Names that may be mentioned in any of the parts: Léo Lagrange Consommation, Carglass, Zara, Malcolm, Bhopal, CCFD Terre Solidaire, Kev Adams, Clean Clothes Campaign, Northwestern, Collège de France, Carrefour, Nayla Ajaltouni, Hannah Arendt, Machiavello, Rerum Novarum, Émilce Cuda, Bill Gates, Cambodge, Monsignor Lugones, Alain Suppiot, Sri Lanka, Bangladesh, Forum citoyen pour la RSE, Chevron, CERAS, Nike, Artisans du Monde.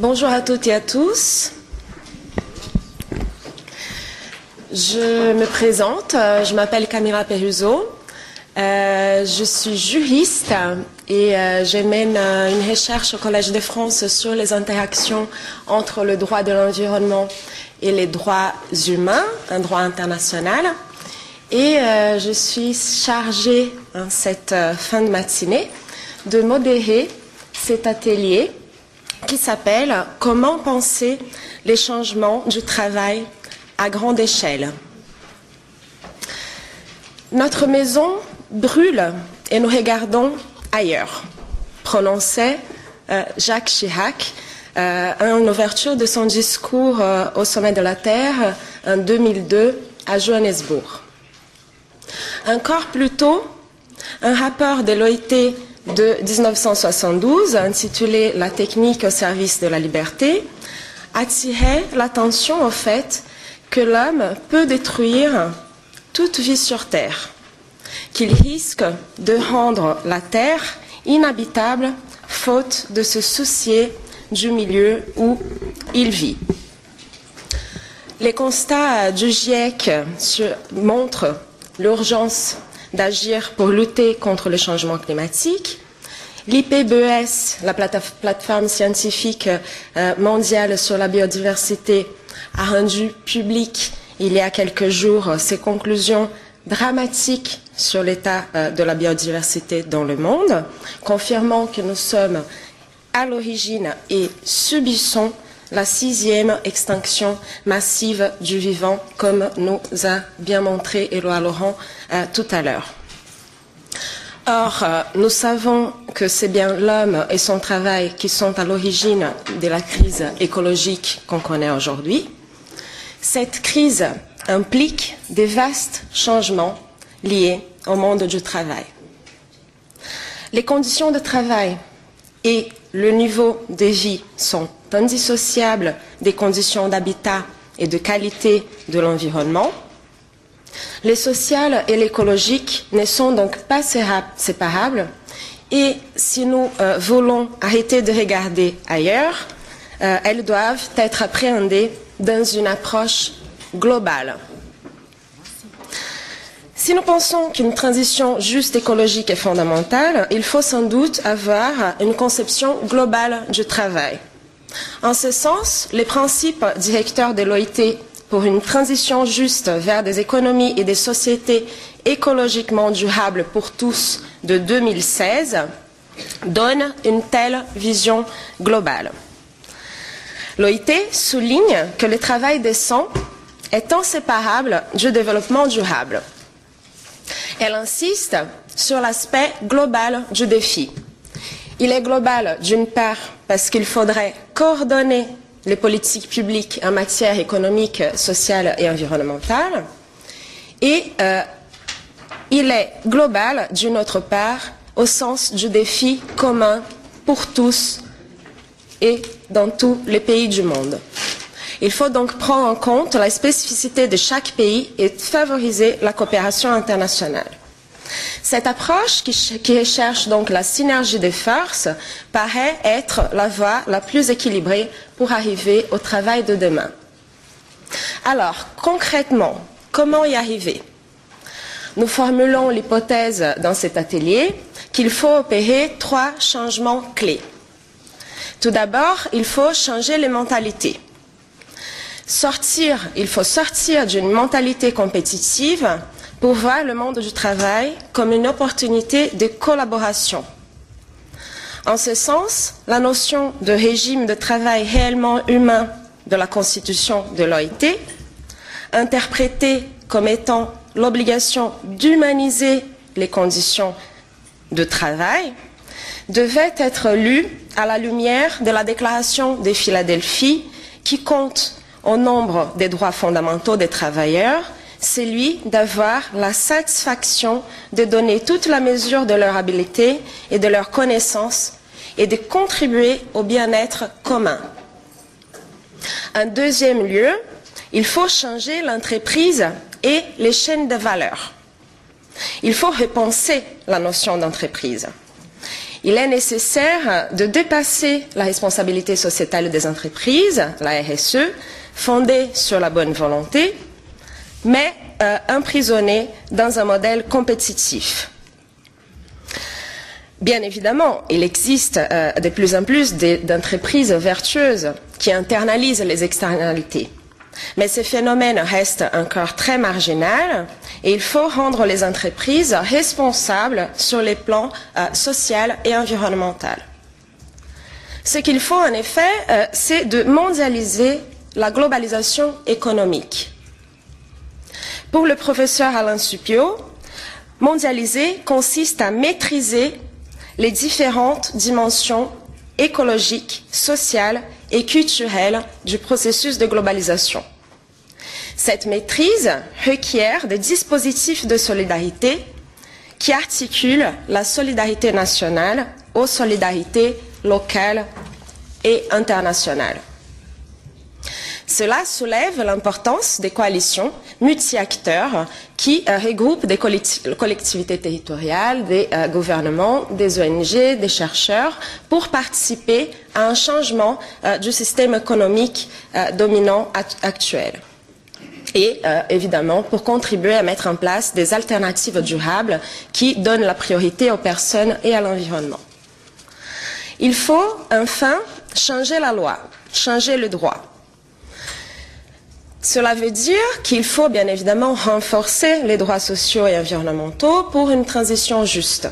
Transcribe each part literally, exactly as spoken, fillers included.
Bonjour à toutes et à tous. Je me présente, je m'appelle Camila Peruso, euh, je suis juriste et euh, je mène euh, une recherche au Collège de France sur les interactions entre le droit de l'environnement et les droits humains, un droit international. Et euh, je suis chargée, en cette euh, fin de matinée, de modérer cet atelier qui s'appelle « Comment penser les changements du travail ?» à grande échelle. Notre maison brûle et nous regardons ailleurs, prononçait euh, Jacques Chirac euh, en ouverture de son discours euh, au sommet de la Terre en deux mille deux à Johannesburg. Encore plus tôt, un rapport de l'O I T de mille neuf cent soixante-douze intitulé « La technique au service de la liberté » attirait l'attention au fait que l'homme peut détruire toute vie sur Terre, qu'il risque de rendre la Terre inhabitable faute de se soucier du milieu où il vit. Les constats du GIEC montrent l'urgence d'agir pour lutter contre le changement climatique. L'I P B E S, la plateforme scientifique mondiale sur la biodiversité, a rendu public il y a quelques jours ses conclusions dramatiques sur l'état de la biodiversité dans le monde, confirmant que nous sommes à l'origine et subissons la sixième extinction massive du vivant, comme nous a bien montré Éloi Laurent euh, tout à l'heure. Or, nous savons que c'est bien l'homme et son travail qui sont à l'origine de la crise écologique qu'on connaît aujourd'hui. Cette crise implique des vastes changements liés au monde du travail. Les conditions de travail et le niveau de vie sont indissociables des conditions d'habitat et de qualité de l'environnement. Les sociales et l'écologique ne sont donc pas séparables et si nous euh, voulons arrêter de regarder ailleurs, euh, elles doivent être appréhendées dans une approche globale. Si nous pensons qu'une transition juste écologique est fondamentale, il faut sans doute avoir une conception globale du travail. En ce sens, les principes directeurs de l'O I T pour une transition juste vers des économies et des sociétés écologiquement durables pour tous de deux mille seize donne une telle vision globale. L'O I T souligne que le travail décent est inséparable du développement durable. Elle insiste sur l'aspect global du défi. Il est global d'une part parce qu'il faudrait coordonner les politiques publiques en matière économique, sociale et environnementale. Et euh, il est global, d'une autre part, au sens du défi commun pour tous et dans tous les pays du monde. Il faut donc prendre en compte la spécificité de chaque pays et favoriser la coopération internationale. Cette approche, qui, qui recherche donc la synergie des forces, paraît être la voie la plus équilibrée pour arriver au travail de demain. Alors, concrètement, comment y arriver? Nous formulons l'hypothèse dans cet atelier qu'il faut opérer trois changements clés. Tout d'abord, il faut changer les mentalités. Sortir, il faut sortir d'une mentalité compétitive pour voir le monde du travail comme une opportunité de collaboration. En ce sens, la notion de régime de travail réellement humain de la Constitution de l'O I T, interprétée comme étant l'obligation d'humaniser les conditions de travail, devait être lue à la lumière de la Déclaration de Philadelphie qui compte au nombre des droits fondamentaux des travailleurs celui d'avoir la satisfaction de donner toute la mesure de leur habileté et de leur connaissance et de contribuer au bien-être commun. En deuxième lieu, il faut changer l'entreprise et les chaînes de valeur. Il faut repenser la notion d'entreprise. il est nécessaire de dépasser la responsabilité sociétale des entreprises, la R S E, fondée sur la bonne volonté, mais euh, emprisonnée dans un modèle compétitif. Bien évidemment, il existe euh, de plus en plus d'entreprises vertueuses qui internalisent les externalités. Mais ce phénomène reste encore très marginal et il faut rendre les entreprises responsables sur les plans euh, social et environnemental. Ce qu'il faut en effet, euh, c'est de mondialiser la globalisation économique. Pour le professeur Alain Suppiot, mondialiser consiste à maîtriser les différentes dimensions écologiques, sociales et culturelles du processus de globalisation. Cette maîtrise requiert des dispositifs de solidarité qui articulent la solidarité nationale aux solidarités locales et internationales. Cela soulève l'importance des coalitions multi-acteurs qui euh, regroupent des collectivités territoriales, des euh, gouvernements, des O N G, des chercheurs, pour participer à un changement euh, du système économique euh, dominant actuel. Et euh, évidemment, pour contribuer à mettre en place des alternatives durables qui donnent la priorité aux personnes et à l'environnement. Il faut enfin changer la loi, changer le droit. Cela veut dire qu'il faut bien évidemment renforcer les droits sociaux et environnementaux pour une transition juste.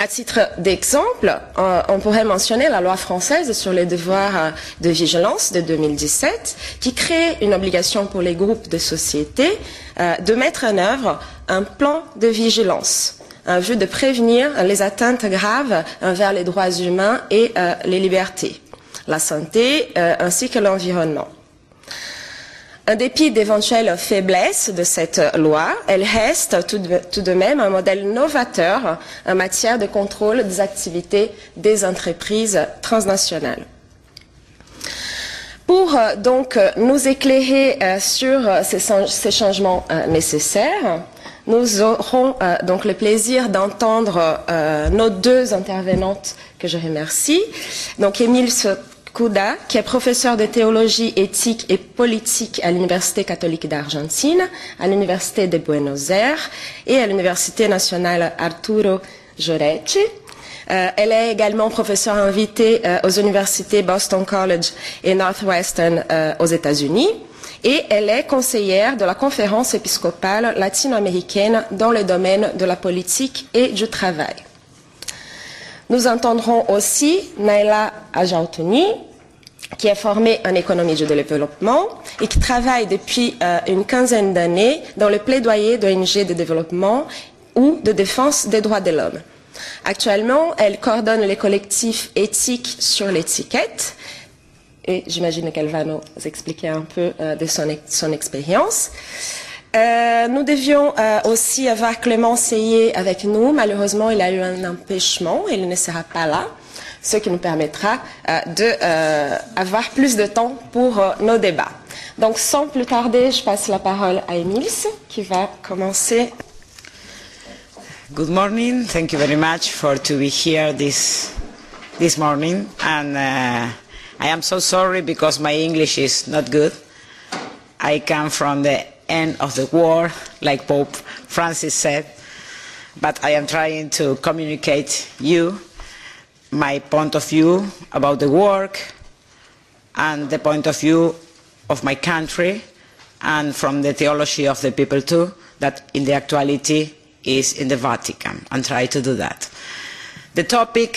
À titre d'exemple, on pourrait mentionner la loi française sur les devoirs de vigilance de deux mille dix-sept, qui crée une obligation pour les groupes de sociétés de mettre en œuvre un plan de vigilance en vue de prévenir les atteintes graves envers les droits humains et les libertés, la santé ainsi que l'environnement. En dépit d'éventuelles faiblesses de cette loi, elle reste tout de, tout de même un modèle novateur en matière de contrôle des activités des entreprises transnationales. Pour euh, donc nous éclairer euh, sur ces, ces changements euh, nécessaires, nous aurons euh, donc le plaisir d'entendre euh, nos deux intervenantes que je remercie, donc Émilce Cuda, qui est professeur de théologie éthique et politique à l'Université catholique d'Argentine, à l'Université de Buenos Aires et à l'Université nationale Arturo Jurecci. Euh, elle est également professeure invitée euh, aux universités Boston College et Northwestern euh, aux États-Unis, et elle est conseillère de la conférence épiscopale latino-américaine dans le domaine de la politique et du travail. Nous entendrons aussi Nayla Ajaltouni, qui est formée en économie du développement et qui travaille depuis euh, une quinzaine d'années dans le plaidoyer d'O N G de développement ou de défense des droits de l'homme. Actuellement, elle coordonne les collectifs éthiques sur l'étiquette et j'imagine qu'elle va nous expliquer un peu euh, de son, son expérience. Euh, nous devions euh, aussi avoir Clément Seyé avec nous. Malheureusement, il a eu un empêchement, il ne sera pas là, ce qui nous permettra euh, d'avoir euh, plus de temps pour euh, nos débats. Donc, sans plus tarder, je passe la parole à Émilce, qui va commencer. Good morning. Thank you very much for to be here this this morning. And uh, I am so sorry because my English is not good. I come from the end of the war, like Pope Francis said, but I am trying to communicate you my point of view about the work and the point of view of my country and from the theology of the people too, that in the actuality is in the Vatican, and try to do that. The topic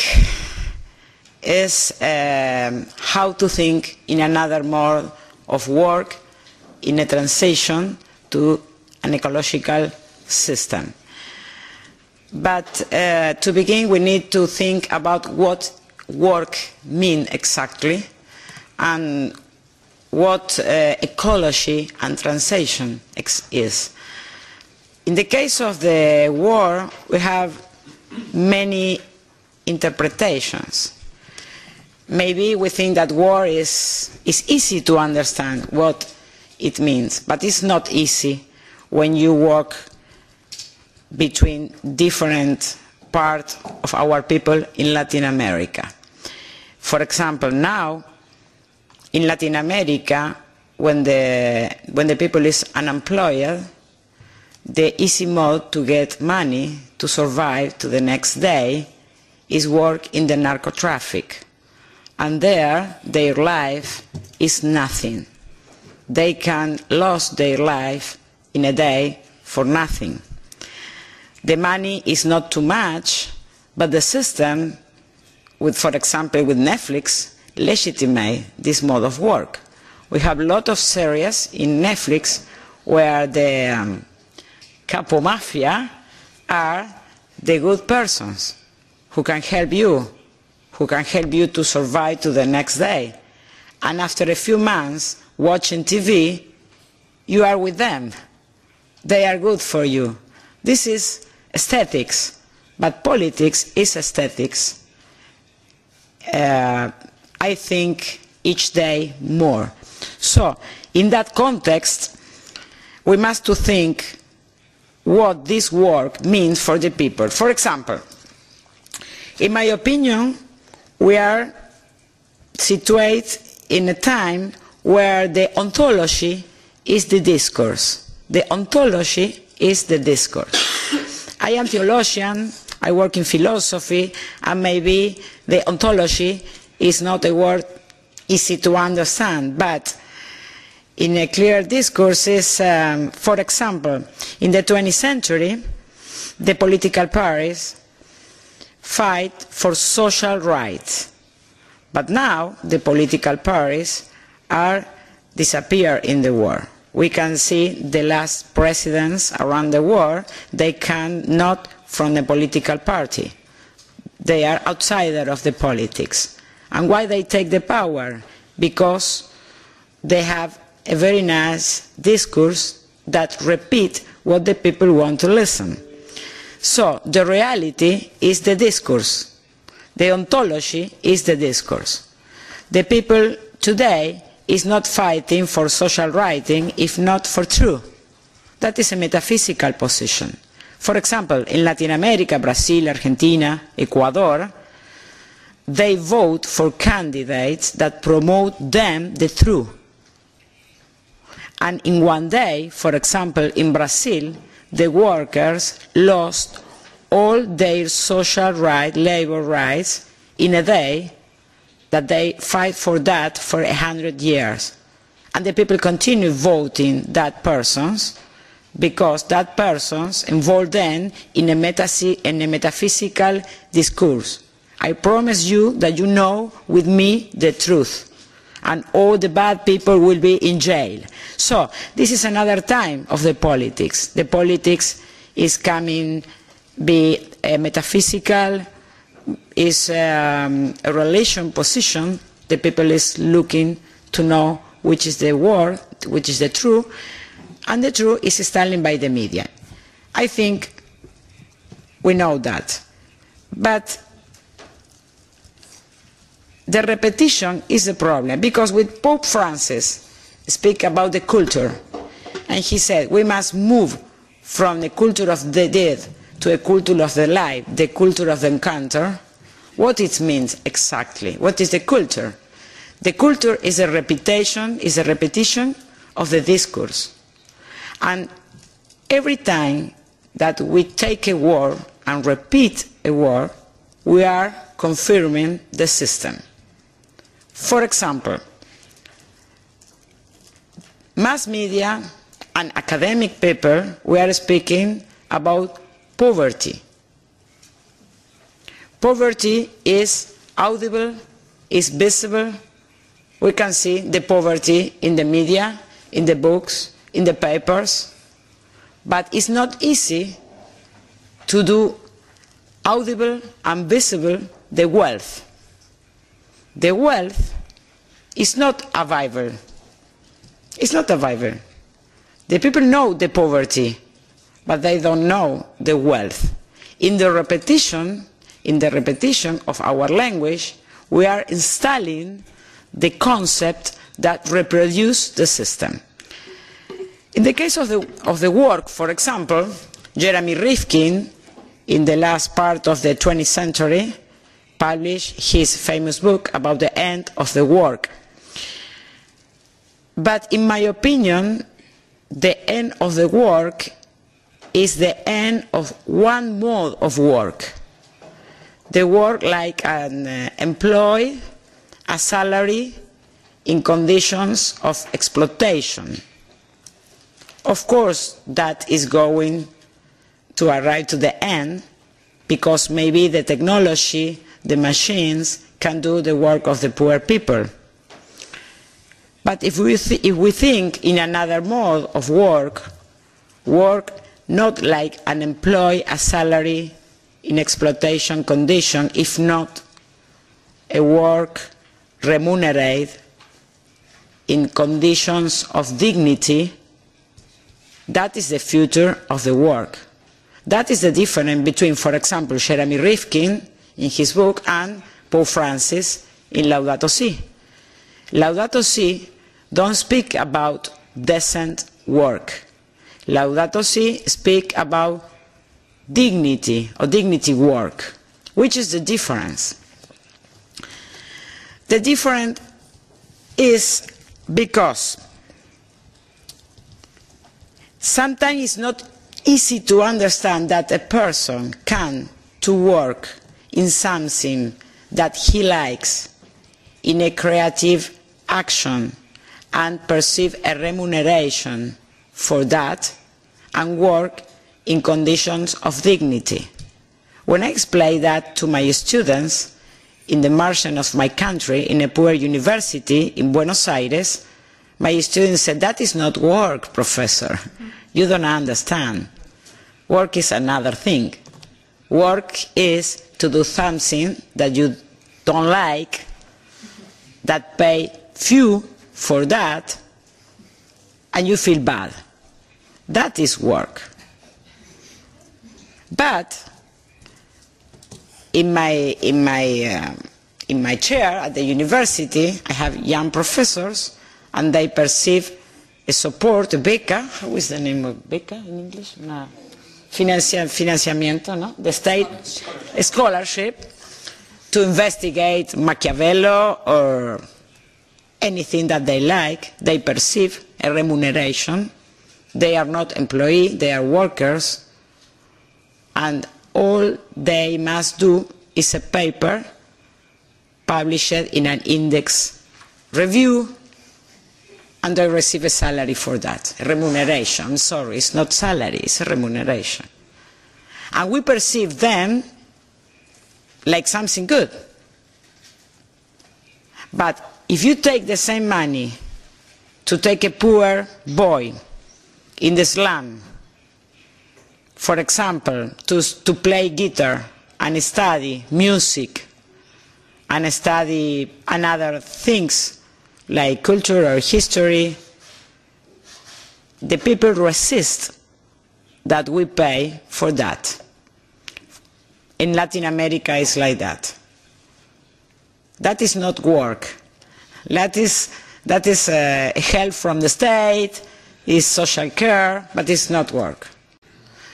is um, how to think in another mode of work in a transition to an ecological system. But uh, to begin, we need to think about what work means exactly and what uh, ecology and transition is. In the case of the war, we have many interpretations. Maybe we think that war is, is easy to understand what it means, but it's not easy when you work between different part of our people in Latin America. For example, now, in Latin America, when the, when the people is unemployed, the easy mode to get money to survive to the next day is work in the narco traffic. And there, their life is nothing. They can lose their life in a day for nothing. The money is not too much, but the system, with, for example, with Netflix, legitimate this mode of work. We have a lot of series in Netflix where the um, capo mafia are the good persons who can help you, who can help you to survive to the next day. And after a few months watching T V, you are with them. They are good for you. This is aesthetics, but politics is aesthetics. Uh, I think each day more. So, in that context, we must to think what this work means for the people. For example, in my opinion, we are situated in a time where the ontology is the discourse. The ontology is the discourse. I am a theologian, I work in philosophy, and maybe the ontology is not a word easy to understand, but in a clear discourse is, um, for example, in the twentieth century, the political parties fight for social rights. But now the political parties are disappear in the world. We can see the last presidents around the world, they come not from the political party. They are outsider of the politics. And why they take the power? Because they have a very nice discourse that repeats what the people want to listen. So the reality is the discourse. The ontology is the discourse. The people today is not fighting for social writing, if not for truth. That is a metaphysical position. For example, in Latin America, Brazil, Argentina, Ecuador, they vote for candidates that promote them the truth. And in one day, for example, in Brazil, the workers lost all their social rights, labor rights, in a day that they fight for that for a hundred years. And the people continue voting that persons because that persons involved them in a, metaphy in a metaphysical discourse. I promise you that you know with me the truth, and all the bad people will be in jail. So this is another time of the politics. The politics is coming be a metaphysical, is um, a relation position. The people is looking to know which is the word, which is the truth, and the truth is stolen by the media. I think we know that. But the repetition is a problem, because with Pope Francis speak about the culture, and he said we must move from the culture of the dead to a culture of the life, the culture of the encounter. What it means exactly? What is the culture? The culture is a repetition, is a repetition of the discourse. And every time that we take a word and repeat a word, we are confirming the system. For example, mass media and academic people, we are speaking about poverty. Poverty is audible, is visible. We can see the poverty in the media, in the books, in the papers. But it's not easy to do audible and visible the wealth. The wealth is not available. It's not available. The people know the poverty, but they don't know the wealth. In the repetition, in the repetition of our language, we are installing the concept that reproduces the system. In the case of the, of the work, for example, Jeremy Rifkin in the last part of the twentieth century, published his famous book about the end of the work. But in my opinion, the end of the work is the end of one mode of work. The work like an uh, employee, a salary, in conditions of exploitation. Of course, that is going to arrive to the end, because maybe the technology, the machines, can do the work of the poor people. But if we, th if we think in another mode of work, work not like an employee, a salary, in exploitation condition, if not a work remunerated in conditions of dignity, that is the future of the work. That is the difference between, for example, Jeremy Rifkin in his book and Pope Francis in Laudato Si. Laudato Si don't speak about decent work. Laudato Si speak about dignity or dignity work. Which is the difference? The difference is because sometimes it's not easy to understand that a person can to work in something that he likes, in a creative action, and perceive a remuneration for that, and work in conditions of dignity. When I explain that to my students in the margin of my country, in a poor university in Buenos Aires, my students said, that is not work, professor. You don't understand. Work is another thing. Work is to do something that you don't like, that pay few for that, and you feel bad. That is work. But in my, in my, uh, in my chair at the university, I have young professors, and they perceive a support, a beca. How is the name of beca in English? No. Financia, financiamiento, no? The state a scholarship to investigate Machiavello or anything that they like. They perceive a remuneration. They are not employees, they are workers. And all they must do is a paper published in an index review, and they receive a salary for that, a remuneration. I'm sorry, it's not salary, it's a remuneration. And we perceive them like something good. But if you take the same money to take a poor boy in the slum, for example, to, to play guitar and study music and study another things like culture or history, the people resist that we pay for that. In Latin America it's like that. That is not work. That is, that is uh, help from the state, is social care, but it's not work.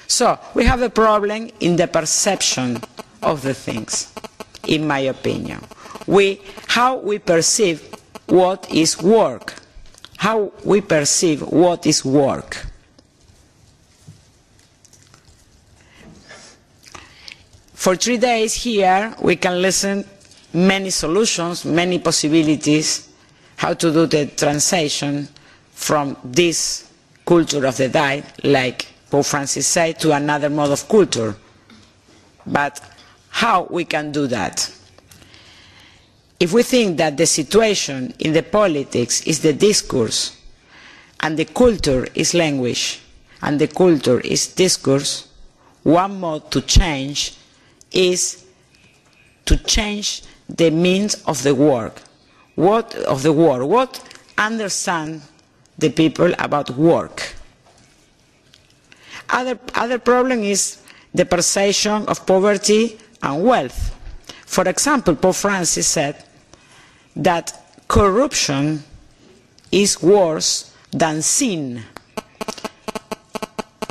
So, we have a problem in the perception of the things, in my opinion. We, how we perceive what is work. How we perceive what is work. For three days here, we can listen many solutions, many possibilities, how to do the translation from this culture of the day, like Pope Francis said, to another mode of culture. But how we can do that? If we think that the situation in the politics is the discourse, and the culture is language, and the culture is discourse, one mode to change is to change the means of the work. What of the work? What understand the people about work? Other, other problem is the perception of poverty and wealth. For example, Pope Francis said that corruption is worse than sin,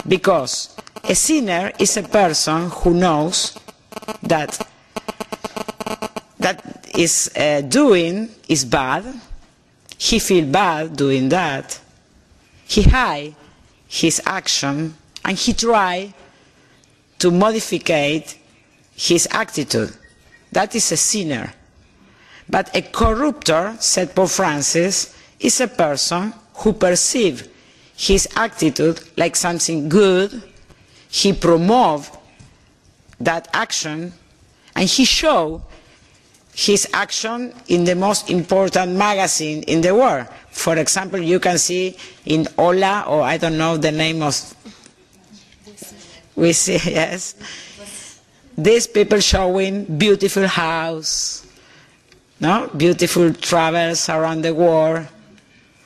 because A sinner is a person who knows that that is uh, doing is bad. He feels bad doing that. He hides his action and he tries to modify his attitude. That is a sinner. But a corruptor, said Pope Francis, is a person who perceives his attitude like something good, he promotes that action, and he shows his action in the most important magazine in the world. For example, you can see in Hola, or I don't know the name of, we see, yes, these people showing beautiful house, no? Beautiful travels around the world,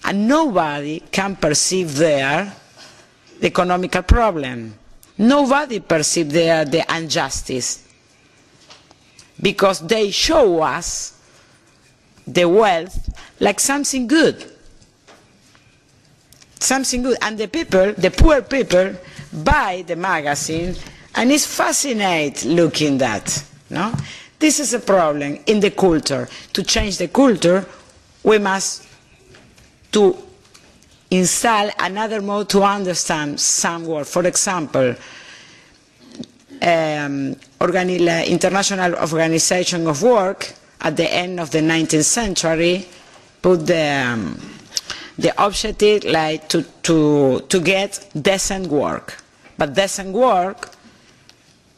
and nobody can perceive there the economical problem. Nobody perceives there the injustice, because they show us the wealth like something good, something good. And the people, the poor people, buy the magazine, and it's fascinating looking that. No, this is a problem in the culture. To change the culture, we must to install another mode to understand some word. For example, um, organi International Organization of Work at the end of the nineteenth century put the um, the objective like to to to get decent work, but decent work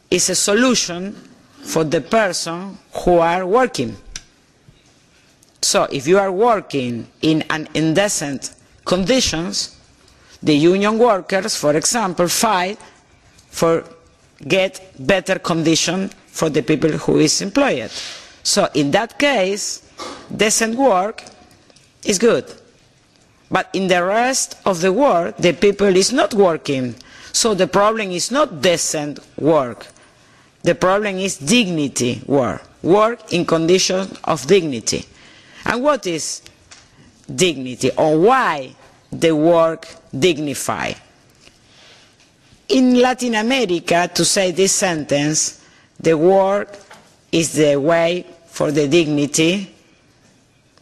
is a solution for the person who are working. So if you are working in an indecent conditions, the union workers, for example, fight for get better condition for the people who is employed. So in that case, decent work is good. But in the rest of the world, the people is not working. So the problem is not decent work. The problem is dignity work. Work in conditions of dignity. And what is dignity, or why the work dignify? In Latin America, to say this sentence, the work is the way for the dignity,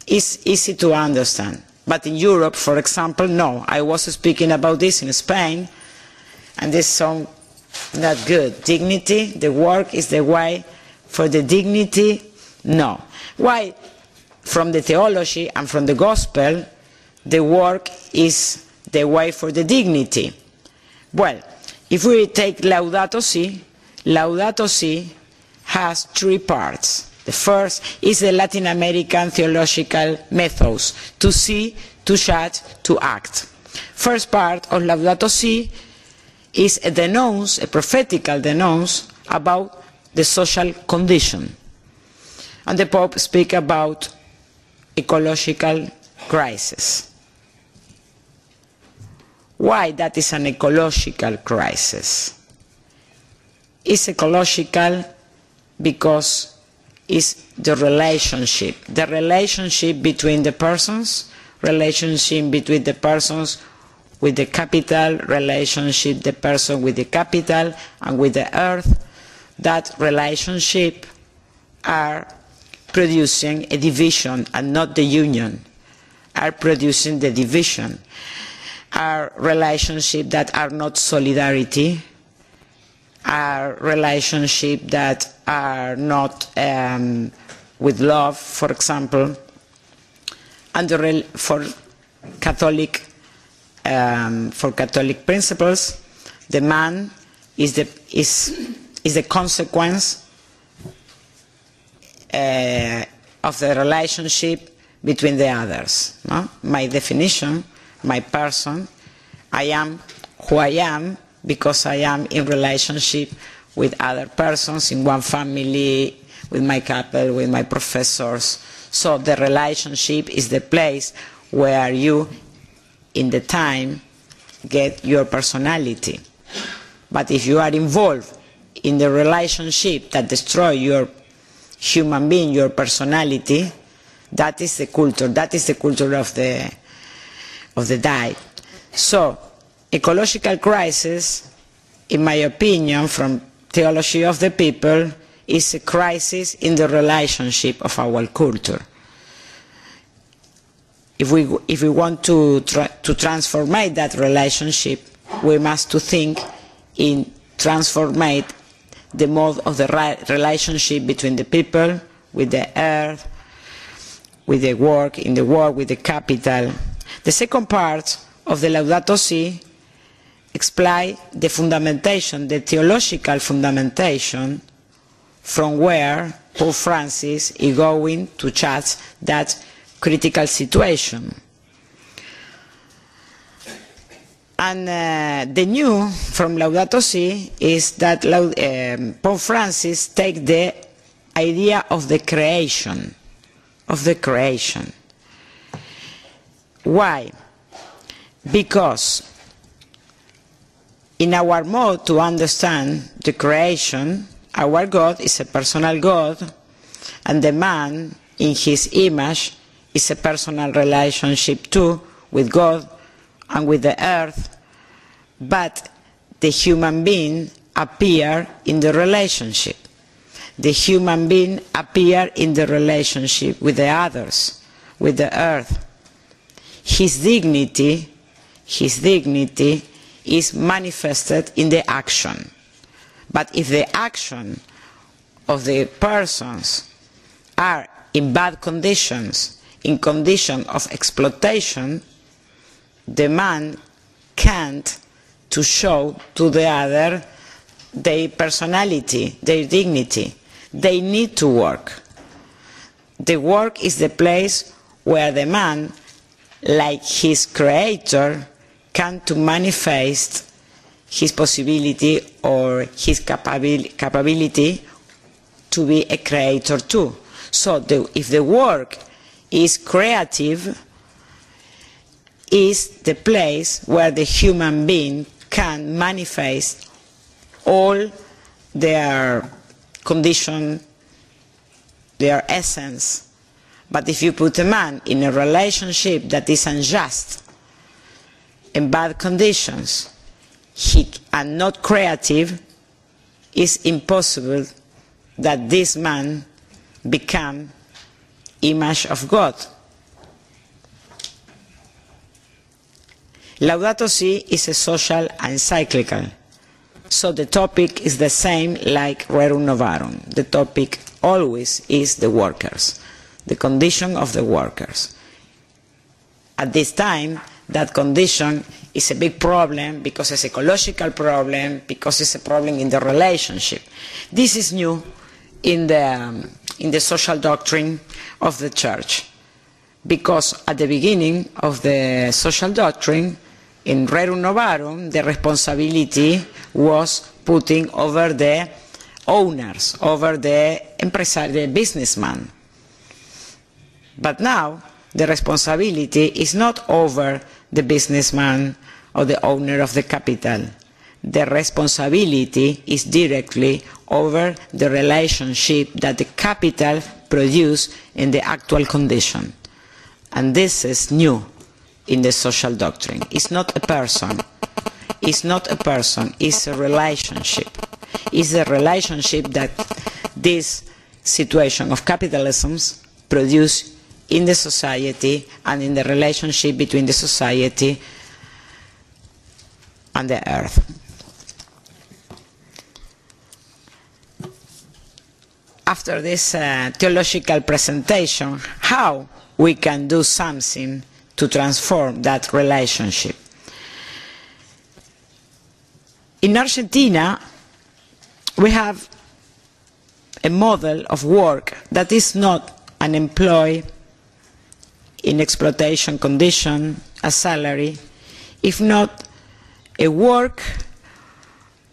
is easy to understand. But in Europe, for example, no. I was speaking about this in Spain, and this song not good. Dignity, the work is the way for the dignity, no. Why? From the theology and from the gospel, the work is the way for the dignity. Well, if we take Laudato Si, Laudato Si has three parts. The first is the Latin American theological methods, to see, to judge, to act. First part of Laudato Si is a denounce, a prophetical denounce, about the social condition. And the Pope speaks about ecological crisis. Why that is an ecological crisis? It's ecological because it's the relationship, the relationship between the persons, relationship between the persons with the capital, relationship the person with the capital and with the earth. That relationship are producing a division and not the union, are producing the division, are relationships that are not solidarity, are relationships that are not um, with love, for example, and the, for Catholic, um, for Catholic principles, the man is the is is the consequence Uh, of the relationship between the others. No? My definition, my person, I am who I am because I am in relationship with other persons, in one family, with my couple, with my professors. So the relationship is the place where you, in the time, get your personality. But if you are involved in the relationship that destroys your human being, your personality, that is the culture, that is the culture of the of the diet. So ecological crisis in my opinion, from theology of the people, is a crisis in the relationship of our culture. If we, if we want to, tra to transform that relationship, we must to think in transforming the mode of the relationship between the people, with the earth, with the work, in the world, with the capital. The second part of the Laudato Si explains the fundamentation, the theological fundamentation, from where Pope Francis is going to judge that critical situation. And uh, the new from Laudato Si is that um, Pope Francis takes the idea of the creation, of the creation. Why? Because in our mode to understand the creation, our God is a personal God, and the man in his image is a personal relationship too with God and with the earth, but the human being appears in the relationship. The human being appears in the relationship with the others, with the earth. His dignity, his dignity is manifested in the action. But if the action of the persons are in bad conditions, in condition of exploitation, the man can't to show to the other their personality, their dignity. They need to work. The work is the place where the man, like his creator, can to manifest his possibility or his capabil capability to be a creator too. So the, if the work is creative, is the place where the human being can manifest all their condition, their essence. But if you put a man in a relationship that is unjust, in bad conditions, he and not creative, it's impossible that this man become image of God. Laudato Si is a social and cyclical, so the topic is the same like Rerum Novarum. The topic always is the workers, the condition of the workers. At this time, that condition is a big problem because it's an ecological problem, because it's a problem in the relationship. This is new in the, um, in the social doctrine of the Church, because at the beginning of the social doctrine, in Rerum Novarum, the responsibility was putting over the owners, over the, the businessman. But now, the responsibility is not over the businessman or the owner of the capital. The responsibility is directly over the relationship that the capital produces in the actual condition. And this is new in the social doctrine. It's not a person. It's not a person. It's a relationship. It's a relationship that this situation of capitalism produces in the society and in the relationship between the society and the earth. After this uh, theological presentation, how we can do something to transform that relationship. In Argentina, we have a model of work that is not an employee in exploitation condition, a salary, if not a work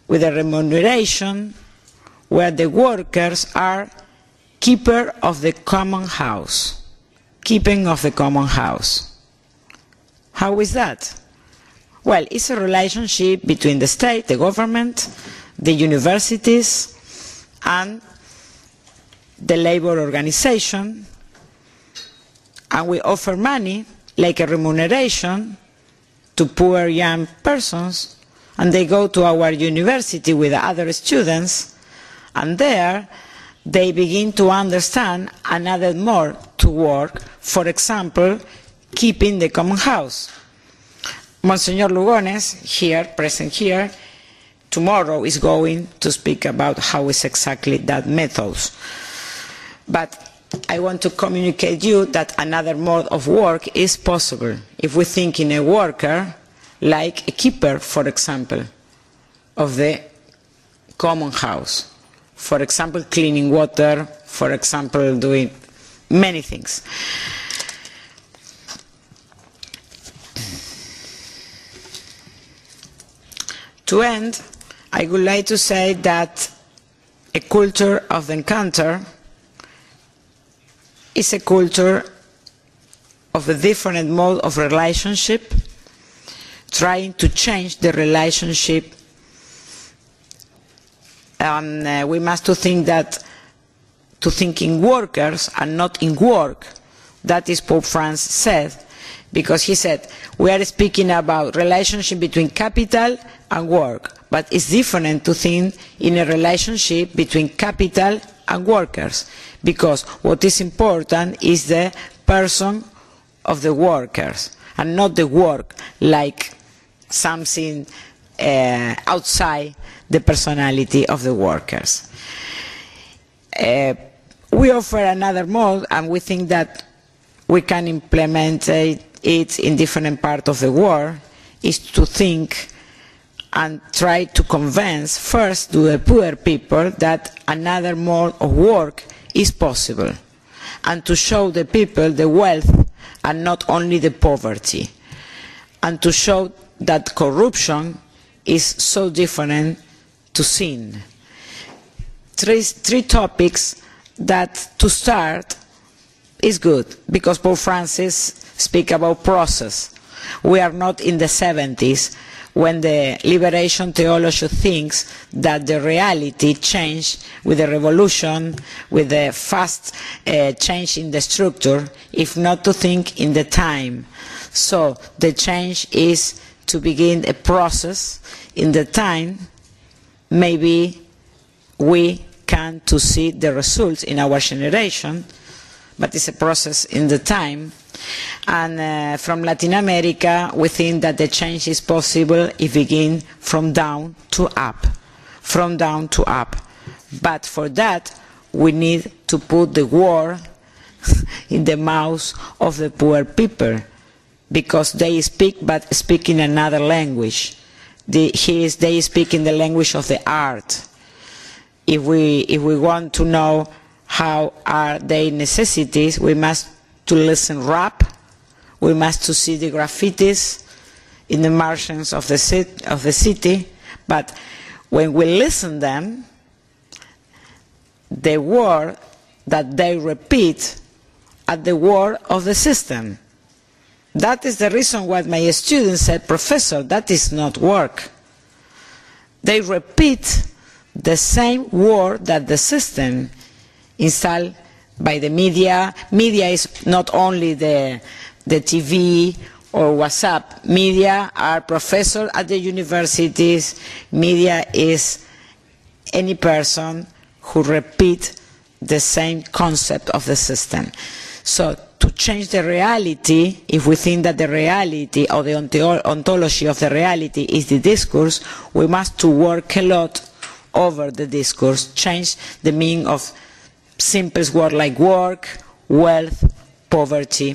with a remuneration where the workers are keeper of the common house, keeping of the common house. How is that? Well, it's a relationship between the state, the government, the universities, and the labor organization, and we offer money like a remuneration to poor young persons and they go to our university with other students, and there they begin to understand another more to work, for example, keeping the common house. Monsignor Lugones, here, present here, tomorrow is going to speak about how is exactly that methods. But I want to communicate to you that another mode of work is possible. If we think in a worker, like a keeper, for example, of the common house. For example, cleaning water, for example, doing many things. To end, I would like to say that a culture of the encounter is a culture of a different mode of relationship, trying to change the relationship. Um, uh, we must to think that to think in workers and not in work. That is Pope Francis said, because he said we are speaking about relationship between capital and work, but it's different to think in a relationship between capital and workers, because what is important is the person of the workers and not the work like something uh, outside the personality of the workers. Uh, we offer another mode, and we think that we can implement uh, it in different parts of the world, is to think and try to convince first to the poor people that another mode of work is possible, and to show the people the wealth and not only the poverty, and to show that corruption is so different to sin. Three, three topics that to start is good, because Pope Francis speaks about process. We are not in the seventies when the liberation theology thinks that the reality changed with the revolution, with the fast uh, change in the structure, if not to think in the time. So the change is to begin a process in the time. Maybe we can to see the results in our generation, but it's a process in the time. And uh, from Latin America, we think that the change is possible if we begin from down to up, from down to up. But for that, we need to put the war in the mouth of the poor people, because they speak, but speak in another language. The, he is, they speak in the language of the art. If we, if we want to know how are their necessities, we must to listen rap, we must to see the graffitis in the margins of the, city, of the city, but when we listen them, the word that they repeat at the word of the system. That is the reason why my students said, Professor, that is not work. They repeat the same word that the system installed by the media. Media is not only the, the T V or WhatsApp. Media are professors at the universities. Media is any person who repeats the same concept of the system. So to change the reality, if we think that the reality or the ontology of the reality is the discourse, we must to work a lot over the discourse, change the meaning of simple words like work, wealth, poverty,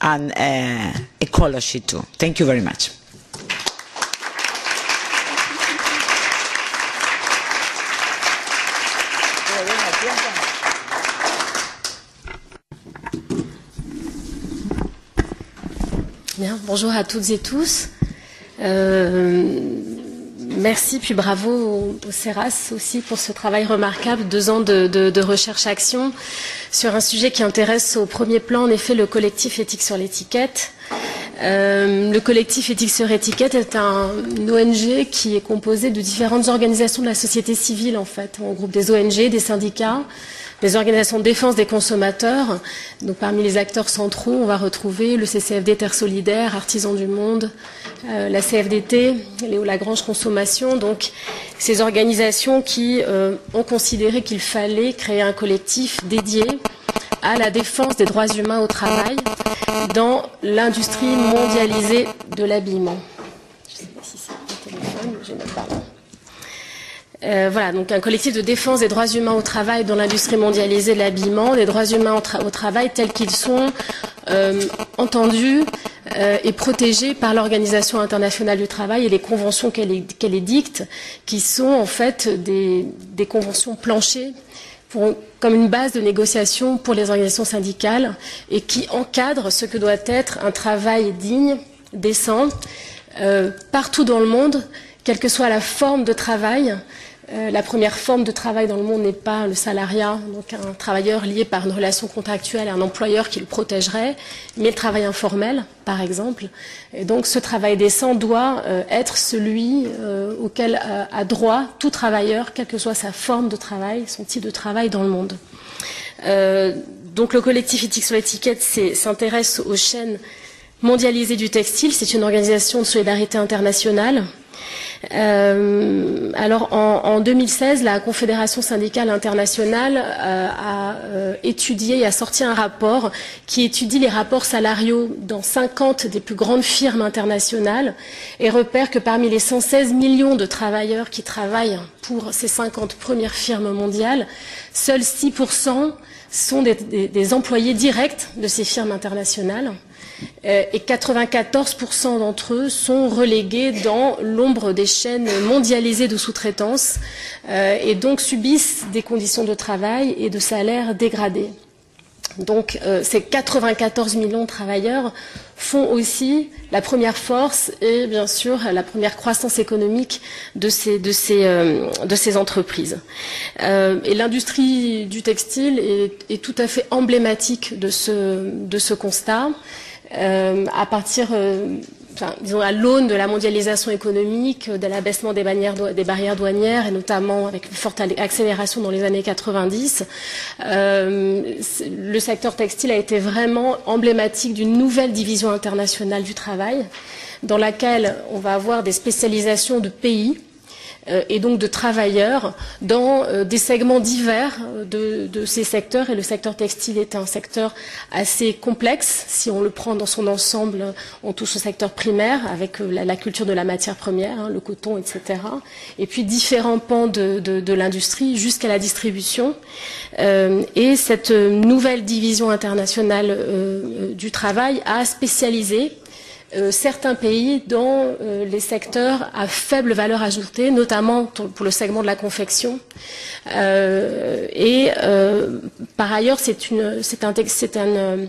and uh, ecology too. Thank you very much. Bien, bonjour à toutes et tous. Euh... Merci, puis bravo au, au CERAS aussi pour ce travail remarquable, deux ans de, de, de recherche-action sur un sujet qui intéresse au premier plan, en effet, le collectif Éthique sur l'étiquette. Euh, le collectif Éthique sur étiquette est un, une O N G qui est composée de différentes organisations de la société civile, en fait. On regroupe des O N G, des syndicats, les organisations de défense des consommateurs. Donc, parmi les acteurs centraux, on va retrouver le C C F D Terre Solidaire, Artisans du Monde, euh, la C F D T, Léo Lagrange Consommation. Donc, ces organisations qui euh, ont considéré qu'il fallait créer un collectif dédié à la défense des droits humains au travail dans l'industrie mondialisée de l'habillement. Je sais pas si c'est mon téléphone, j'ai même pas. Euh, voilà, donc un collectif de défense des droits humains au travail dans l'industrie mondialisée de l'habillement, des droits humains au, tra au travail tels qu'ils sont euh, entendus euh, et protégés par l'Organisation internationale du travail et les conventions qu'elle qu'elle édicte, qui sont en fait des, des conventions planchées pour, comme une base de négociation pour les organisations syndicales et qui encadrent ce que doit être un travail digne, décent, euh, partout dans le monde, quelle que soit la forme de travail. Euh, la première forme de travail dans le monde n'est pas le salariat, donc un travailleur lié par une relation contractuelle à un employeur qui le protégerait, mais le travail informel, par exemple. Et donc ce travail décent doit euh, être celui euh, auquel euh, a droit tout travailleur, quelle que soit sa forme de travail, son type de travail dans le monde. Euh, donc le collectif Éthique sur l'étiquette s'intéresse aux chaînes mondialisées du textile. C'est une organisation de solidarité internationale. Euh, alors en, en deux mille seize, la Confédération syndicale internationale euh, a euh, étudié et a sorti un rapport qui étudie les rapports salariaux dans cinquante des plus grandes firmes internationales et repère que parmi les cent seize millions de travailleurs qui travaillent pour ces cinquante premières firmes mondiales, seuls six pour cent sont des, des, des employés directs de ces firmes internationales. Et quatre-vingt-quatorze pour cent d'entre eux sont relégués dans l'ombre des chaînes mondialisées de sous-traitance euh, et donc subissent des conditions de travail et de salaire dégradées. Donc euh, ces quatre-vingt-quatorze millions de travailleurs font aussi la première force et bien sûr la première croissance économique de ces, de ces, euh, de ces entreprises. Euh, et l'industrie du textile est, est tout à fait emblématique de ce, de ce constat. Euh, à partir, euh, enfin, disons, à l'aune de la mondialisation économique, de l'abaissement des barrières, des barrières douanières, et notamment avec une forte accélération dans les années quatre-vingt-dix, euh, le secteur textile a été vraiment emblématique d'une nouvelle division internationale du travail, dans laquelle on va avoir des spécialisations de pays euh, et donc de travailleurs dans euh, des segments divers de, de ces secteurs, et le secteur textile est un secteur assez complexe si on le prend dans son ensemble. On touche au secteur primaire avec la, la culture de la matière première, hein, le coton, et cetera, et puis différents pans de, de, de l'industrie jusqu'à la distribution, euh, et cette nouvelle division internationale euh, du travail a spécialisé Euh, certains pays dans euh, les secteurs à faible valeur ajoutée, notamment pour le segment de la confection. Euh, et euh, par ailleurs, c'est une, c'est un, c'est un,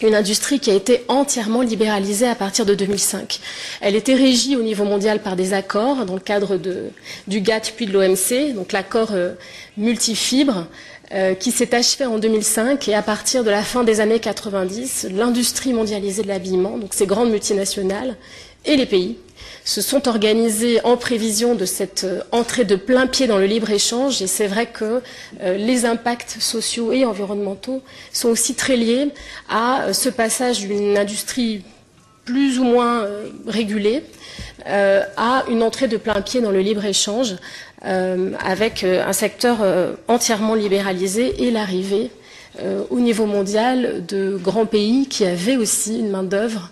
une industrie qui a été entièrement libéralisée à partir de deux mille cinq. Elle était régie au niveau mondial par des accords dans le cadre de, du GATT puis de l'O M C, donc l'accord euh, multifibre, Euh, qui s'est achevé en deux mille cinq, et à partir de la fin des années quatre-vingt-dix, l'industrie mondialisée de l'habillement, donc ces grandes multinationales et les pays, se sont organisés en prévision de cette euh, entrée de plein pied dans le libre-échange, et c'est vrai que euh, les impacts sociaux et environnementaux sont aussi très liés à euh, ce passage d'une industrie plus ou moins euh, régulée euh, à une entrée de plein pied dans le libre-échange, Euh, avec euh, un secteur euh, entièrement libéralisé et l'arrivée euh, au niveau mondial de grands pays qui avaient aussi une main-d'œuvre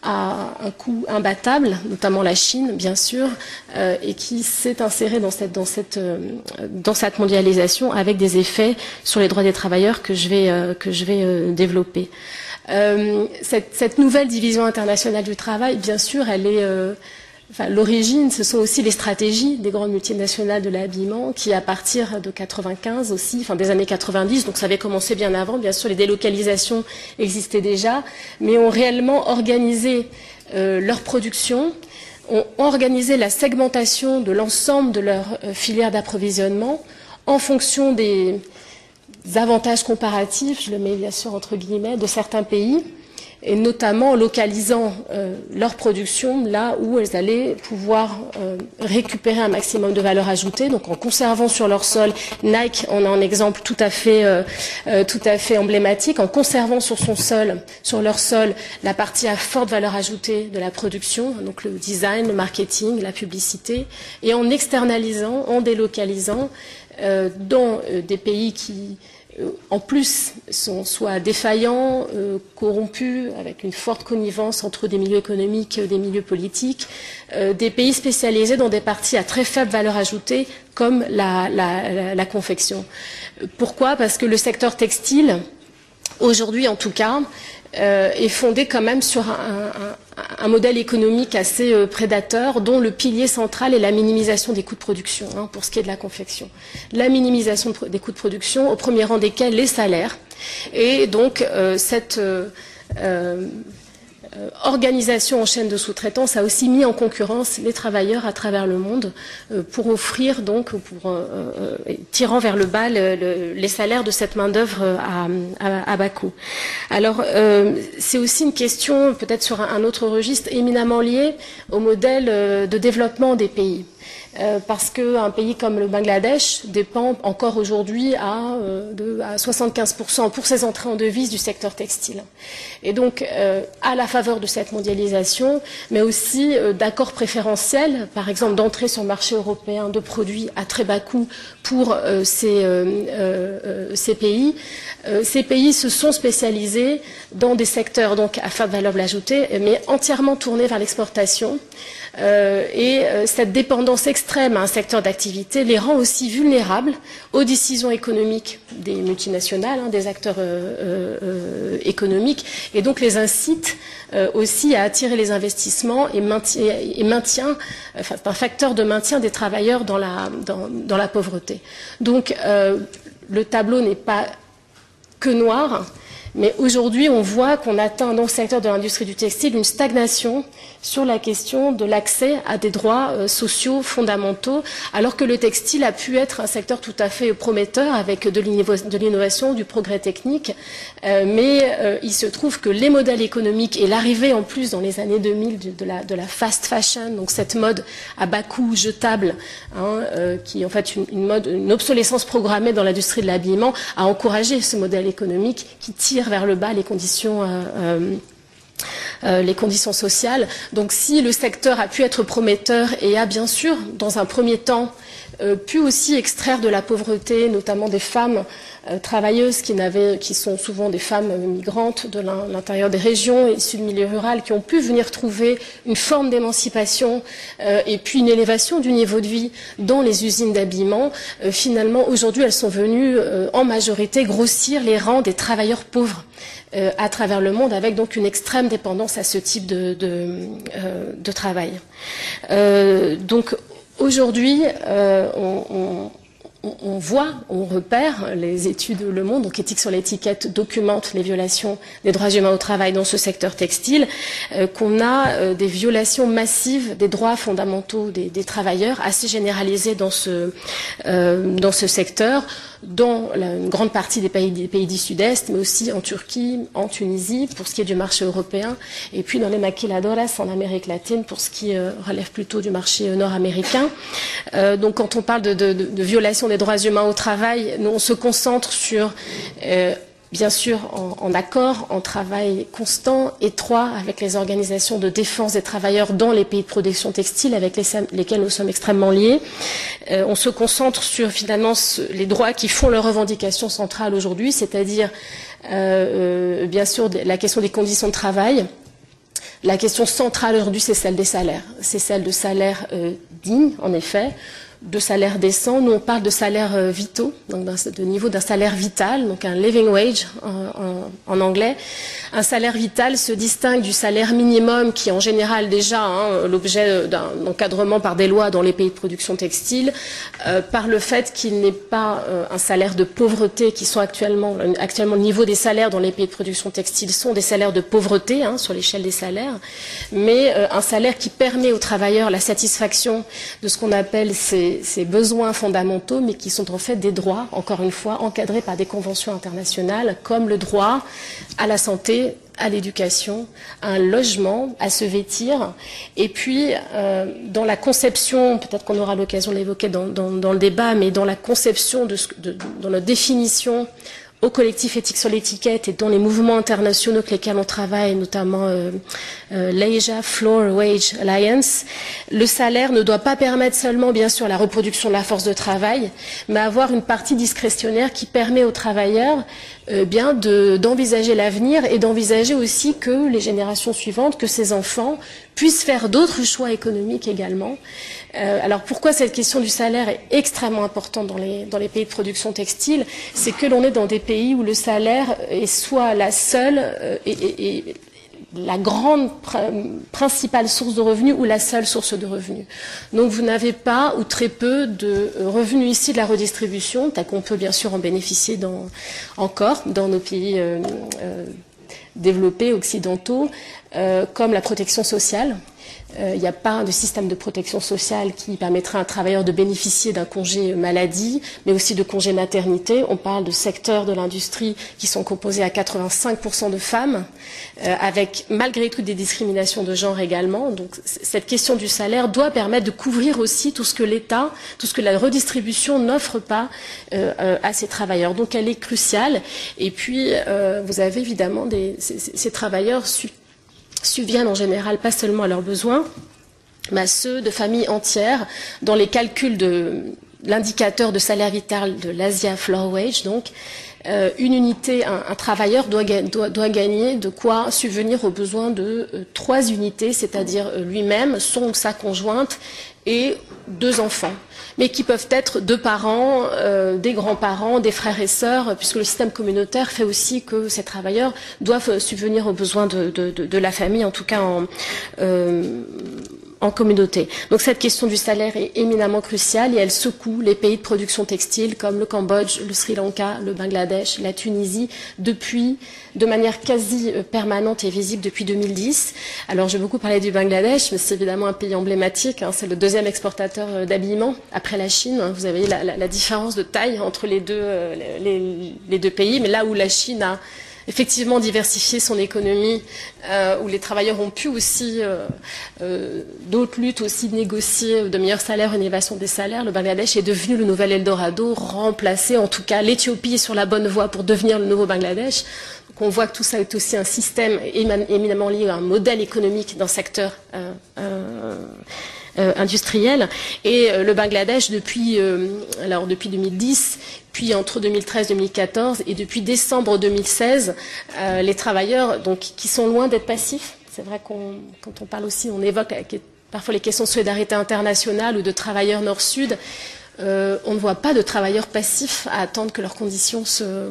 à un coût imbattable, notamment la Chine, bien sûr, euh, et qui s'est insérée dans cette, dans, cette, euh, dans cette mondialisation avec des effets sur les droits des travailleurs que je vais, euh, que je vais euh, développer. Euh, cette, cette nouvelle division internationale du travail, bien sûr, elle est... Euh, Enfin, l'origine, ce sont aussi les stratégies des grandes multinationales de l'habillement qui, à partir de quatre-vingt-quinze aussi, enfin des années quatre-vingt-dix, donc ça avait commencé bien avant, bien sûr les délocalisations existaient déjà, mais ont réellement organisé euh, leur production, ont organisé la segmentation de l'ensemble de leur euh, filière d'approvisionnement en fonction des avantages comparatifs, je le mets bien sûr entre guillemets, de certains pays, et notamment en localisant euh, leur production là où elles allaient pouvoir euh, récupérer un maximum de valeur ajoutée, donc en conservant sur leur sol, Nike en a un exemple tout à fait, euh, euh, tout à fait emblématique, en conservant sur son sol, sur leur sol la partie à forte valeur ajoutée de la production, donc le design, le marketing, la publicité, et en externalisant, en délocalisant euh, dans euh, des pays qui... en plus, sont soit défaillants, euh, corrompus, avec une forte connivence entre des milieux économiques, des milieux politiques, euh, des pays spécialisés dans des parties à très faible valeur ajoutée, comme la, la, la, la confection. Pourquoi? Parce que le secteur textile, aujourd'hui en tout cas, euh, est fondé quand même sur un, un, un modèle économique assez euh, prédateur, dont le pilier central est la minimisation des coûts de production, hein, pour ce qui est de la confection. La minimisation de, des coûts de production, au premier rang desquels les salaires. Et donc euh, cette euh, euh, organisation en chaîne de sous-traitance a aussi mis en concurrence les travailleurs à travers le monde pour offrir donc, pour, euh, tirant vers le bas le, le, les salaires de cette main-d'œuvre à, à, à bas coût. Alors euh, c'est aussi une question peut-être sur un autre registre éminemment lié au modèle de développement des pays. Euh, parce qu'un pays comme le Bangladesh dépend encore aujourd'hui à, euh, de, à soixante-quinze pour cent pour ses entrées en devises du secteur textile. Et donc, euh, à la faveur de cette mondialisation, mais aussi euh, d'accords préférentiels, par exemple d'entrée sur le marché européen de produits à très bas coût pour euh, ces, euh, euh, ces pays, euh, ces pays se sont spécialisés dans des secteurs donc, à faible valeur ajoutée, mais entièrement tournés vers l'exportation. Euh, et euh, cette dépendance extrême à un secteur d'activité les rend aussi vulnérables aux décisions économiques des multinationales, hein, des acteurs euh, euh, économiques, et donc les incite euh, aussi à attirer les investissements et maintient, et maintient enfin, un facteur de maintien des travailleurs dans la, dans, dans la pauvreté. Donc euh, le tableau n'est pas que noir. Mais aujourd'hui, on voit qu'on atteint dans le secteur de l'industrie du textile une stagnation sur la question de l'accès à des droits euh, sociaux fondamentaux, alors que le textile a pu être un secteur tout à fait prometteur avec de l'innovation, du progrès technique. Euh, mais euh, il se trouve que les modèles économiques et l'arrivée en plus dans les années deux mille de, de, la, de la fast fashion, donc cette mode à bas coût jetable, hein, euh, qui est en fait une, une, mode, une obsolescence programmée dans l'industrie de l'habillement, a encouragé ce modèle économique qui tire vers le bas les conditions, euh, euh, euh, les conditions sociales. Donc si le secteur a pu être prometteur et a bien sûr, dans un premier temps, euh, pu aussi extraire de la pauvreté, notamment des femmes euh, travailleuses qui, n'avaient, qui sont souvent des femmes migrantes de l'intérieur des régions, issues du milieu rural, qui ont pu venir trouver une forme d'émancipation euh, et puis une élévation du niveau de vie dans les usines d'habillement. Euh, finalement, aujourd'hui, elles sont venues euh, en majorité grossir les rangs des travailleurs pauvres euh, à travers le monde, avec donc une extrême dépendance à ce type de, de, euh, de travail. Euh, donc, aujourd'hui, euh, on, on, on voit, on repère, les études Le Monde, donc Éthique sur l'étiquette, documentent les violations des droits humains au travail dans ce secteur textile, euh, qu'on a euh, des violations massives des droits fondamentaux des, des travailleurs, assez généralisées dans ce, euh, dans ce secteur, dans la, une grande partie des pays, des pays du Sud-Est, mais aussi en Turquie, en Tunisie, pour ce qui est du marché européen, et puis dans les maquiladoras en Amérique latine, pour ce qui euh, relève plutôt du marché euh, nord-américain. Euh, donc quand on parle de, de, de violation des droits humains au travail, nous, on se concentre sur... Euh, bien sûr en, en accord, en travail constant, étroit avec les organisations de défense des travailleurs dans les pays de production textile avec les, lesquels nous sommes extrêmement liés. Euh, on se concentre sur finalement ce, les droits qui font leur revendication centrale aujourd'hui, c'est-à-dire euh, euh, bien sûr la question des conditions de travail. La question centrale aujourd'hui, c'est celle des salaires. C'est celle de salaires euh, dignes, en effet, de salaires décents. Nous, on parle de salaires euh, vitaux, donc de niveau d'un salaire vital, donc un living wage en, en, en anglais. Un salaire vital se distingue du salaire minimum qui, en général, déjà, hein, l'objet d'un encadrement par des lois dans les pays de production textile, euh, par le fait qu'il n'est pas euh, un salaire de pauvreté qui sont actuellement, actuellement le niveau des salaires dans les pays de production textile sont des salaires de pauvreté, hein, sur l'échelle des salaires, mais euh, un salaire qui permet aux travailleurs la satisfaction de ce qu'on appelle ces ces, ces besoins fondamentaux, mais qui sont en fait des droits, encore une fois, encadrés par des conventions internationales, comme le droit à la santé, à l'éducation, à un logement, à se vêtir. Et puis, euh, dans la conception, peut-être qu'on aura l'occasion de l'évoquer dans, dans, dans le débat, mais dans la conception, de, de, dans la définition au collectif éthique sur l'étiquette et dans les mouvements internationaux avec lesquels on travaille, notamment euh, euh, l'Asia Floor Wage Alliance, le salaire ne doit pas permettre seulement, bien sûr, la reproduction de la force de travail, mais avoir une partie discrétionnaire qui permet aux travailleurs euh, bien de, d'envisager l'avenir et d'envisager aussi que les générations suivantes, que ces enfants puissent faire d'autres choix économiques également. Euh, alors pourquoi cette question du salaire est extrêmement importante dans les, dans les pays de production textile? C'est que l'on est dans des pays où le salaire est soit la seule euh, et, et, et la grande pr principale source de revenus ou la seule source de revenus. Donc vous n'avez pas ou très peu de revenus ici de la redistribution, tel qu'on peut bien sûr en bénéficier dans, encore dans nos pays euh, euh, développés, occidentaux, euh, comme la protection sociale. Euh, il n'y a pas de système de protection sociale qui permettra à un travailleur de bénéficier d'un congé maladie, mais aussi de congé maternité. On parle de secteurs de l'industrie qui sont composés à quatre-vingt-cinq pour cent de femmes, euh, avec malgré tout des discriminations de genre également. Donc cette question du salaire doit permettre de couvrir aussi tout ce que l'État, tout ce que la redistribution n'offre pas euh, euh, à ces travailleurs. Donc elle est cruciale. Et puis euh, vous avez évidemment des, ces, ces travailleurs sub- subviennent en général pas seulement à leurs besoins, mais à ceux de familles entières dans les calculs de l'indicateur de salaire vital de l'Asia Floor Wage. Donc, euh, une unité, un, un travailleur doit, doit, doit gagner de quoi subvenir aux besoins de euh, trois unités, c'est-à-dire euh, lui-même, son ou sa conjointe et deux enfants, mais qui peuvent être deux parents, euh, des grands-parents, des frères et sœurs, puisque le système communautaire fait aussi que ces travailleurs doivent subvenir aux besoins de, de, de, de la famille, en tout cas en, euh, en communauté. Donc cette question du salaire est éminemment cruciale et elle secoue les pays de production textile comme le Cambodge, le Sri Lanka, le Bangladesh, la Tunisie, depuis, de manière quasi permanente et visible depuis deux mille dix. Alors j'ai beaucoup parlé du Bangladesh, mais c'est évidemment un pays emblématique, hein, c'est le deuxième exportateur d'habillement après la Chine. Hein, vous avez la, la, la différence de taille entre les deux, euh, les, les deux pays, mais là où la Chine a effectivement diversifier son économie, euh, où les travailleurs ont pu aussi, euh, euh, d'autres luttes aussi, négocier de meilleurs salaires, une élévation des salaires. Le Bangladesh est devenu le nouvel Eldorado, remplacé, en tout cas l'Éthiopie est sur la bonne voie pour devenir le nouveau Bangladesh. Donc on voit que tout ça est aussi un système éminemment lié à un modèle économique d'un secteur euh, euh, euh, industriel. Et euh, le Bangladesh, depuis, euh, alors depuis deux mille dix, puis entre deux mille treize deux mille quatorze et depuis décembre deux mille seize, euh, les travailleurs donc, qui sont loin d'être passifs. C'est vrai qu'on, quand on parle aussi, on évoque parfois les questions de solidarité internationale ou de travailleurs nord-sud. Euh, on ne voit pas de travailleurs passifs à attendre que leurs conditions se,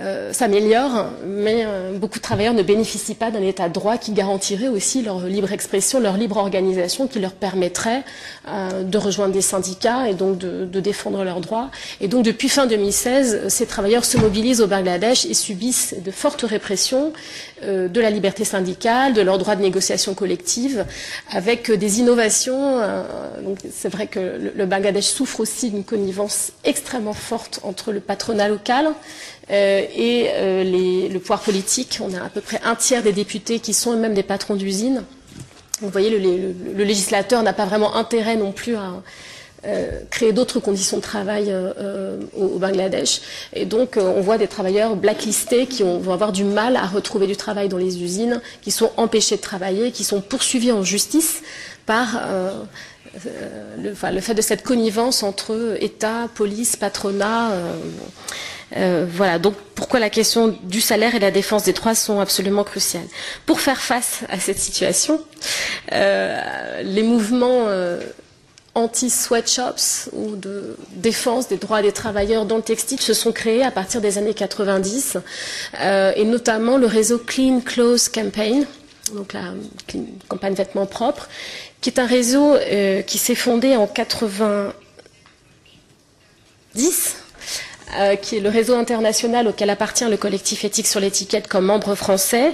euh, s'améliorent, mais euh, beaucoup de travailleurs ne bénéficient pas d'un état de droit qui garantirait aussi leur libre expression, leur libre organisation, qui leur permettrait de rejoindre des syndicats et donc de, de défendre leurs droits. Et donc depuis fin deux mille seize, ces travailleurs se mobilisent au Bangladesh et subissent de fortes répressions euh, de la liberté syndicale, de leurs droits de négociation collective, avec des innovations. Euh, C'est vrai que le, le Bangladesh souffre aussi d'une connivence extrêmement forte entre le patronat local euh, et euh, les, le pouvoir politique. On a à peu près un tiers des députés qui sont eux-mêmes des patrons d'usines. Vous voyez, le, le, le législateur n'a pas vraiment intérêt non plus à euh, créer d'autres conditions de travail euh, au, au Bangladesh. Et donc, euh, on voit des travailleurs blacklistés qui ont, vont avoir du mal à retrouver du travail dans les usines, qui sont empêchés de travailler, qui sont poursuivis en justice par euh, euh, le, enfin, le fait de cette connivence entre État, police, patronat. Euh, Euh, voilà, donc pourquoi la question du salaire et la défense des droits sont absolument cruciales. Pour faire face à cette situation, euh, les mouvements euh, anti-sweatshops ou de défense des droits des travailleurs dans le textile se sont créés à partir des années quatre-vingt-dix, euh, et notamment le réseau Clean Clothes Campaign, donc la clean, campagne vêtements propres, qui est un réseau euh, qui s'est fondé en quatre-vingt-dix euh, qui est le réseau international auquel appartient le collectif éthique sur l'étiquette comme membre français.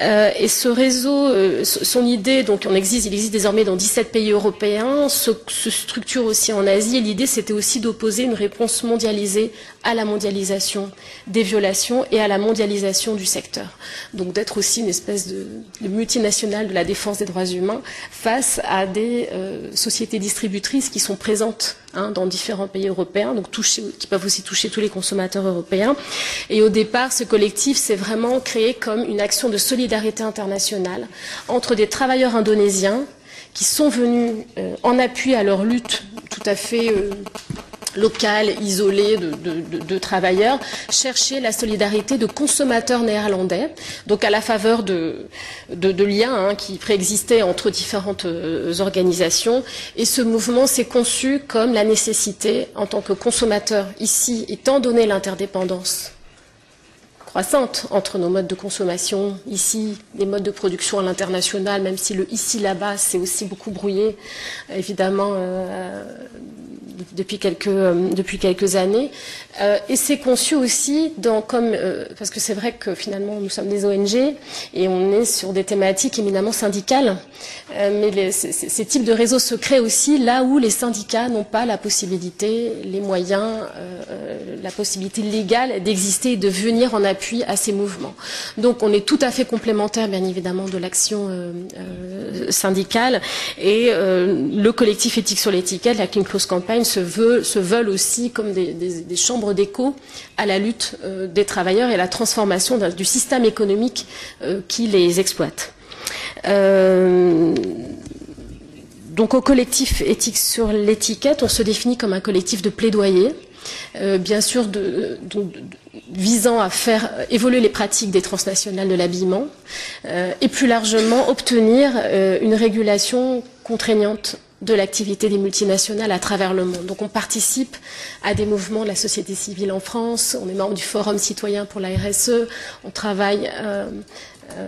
Euh, et ce réseau, euh, son idée, donc on existe, il existe désormais dans dix-sept pays européens, se, se structure aussi en Asie. Et l'idée, c'était aussi d'opposer une réponse mondialisée à la mondialisation des violations et à la mondialisation du secteur. Donc d'être aussi une espèce de, de multinationale de la défense des droits humains face à des euh, sociétés distributrices qui sont présentes hein, dans différents pays européens, donc toucher, qui peuvent aussi toucher tous les consommateurs européens. Et au départ, ce collectif s'est vraiment créé comme une action de solidarité internationale entre des travailleurs indonésiens qui sont venus euh, en appui à leur lutte tout à fait... Euh, locales, isolées de, de, de, de travailleurs, chercher la solidarité de consommateurs néerlandais, donc à la faveur de, de, de liens hein, qui préexistaient entre différentes euh, organisations. Et ce mouvement s'est conçu comme la nécessité, en tant que consommateur ici, étant donné l'interdépendance croissante entre nos modes de consommation, ici, les modes de production à l'international, même si le ici, là-bas, c'est aussi beaucoup brouillé, évidemment, euh, depuis, quelques, euh, depuis quelques années. Euh, et c'est conçu aussi, dans, comme, euh, parce que c'est vrai que finalement, nous sommes des O N G et on est sur des thématiques éminemment syndicales, euh, mais les, c- c- ces types de réseaux se créent aussi là où les syndicats n'ont pas la possibilité, les moyens, euh, la possibilité légale d'exister et de venir en appui à ces mouvements. Donc on est tout à fait complémentaires, bien évidemment, de l'action euh, euh, syndicale et euh, le collectif éthique sur l'étiquette, la Clean Clothes Campaign, se, veut, se veulent aussi comme des, des, des chambres d'écho à la lutte euh, des travailleurs et à la transformation du système économique euh, qui les exploite. Euh, donc au collectif éthique sur l'étiquette, on se définit comme un collectif de plaidoyer, euh, bien sûr de, de, de visant à faire évoluer les pratiques des transnationales de l'habillement euh, et plus largement obtenir euh, une régulation contraignante de l'activité des multinationales à travers le monde. Donc on participe à des mouvements de la société civile en France, on est membre du Forum citoyen pour la R S E, on travaille... Euh,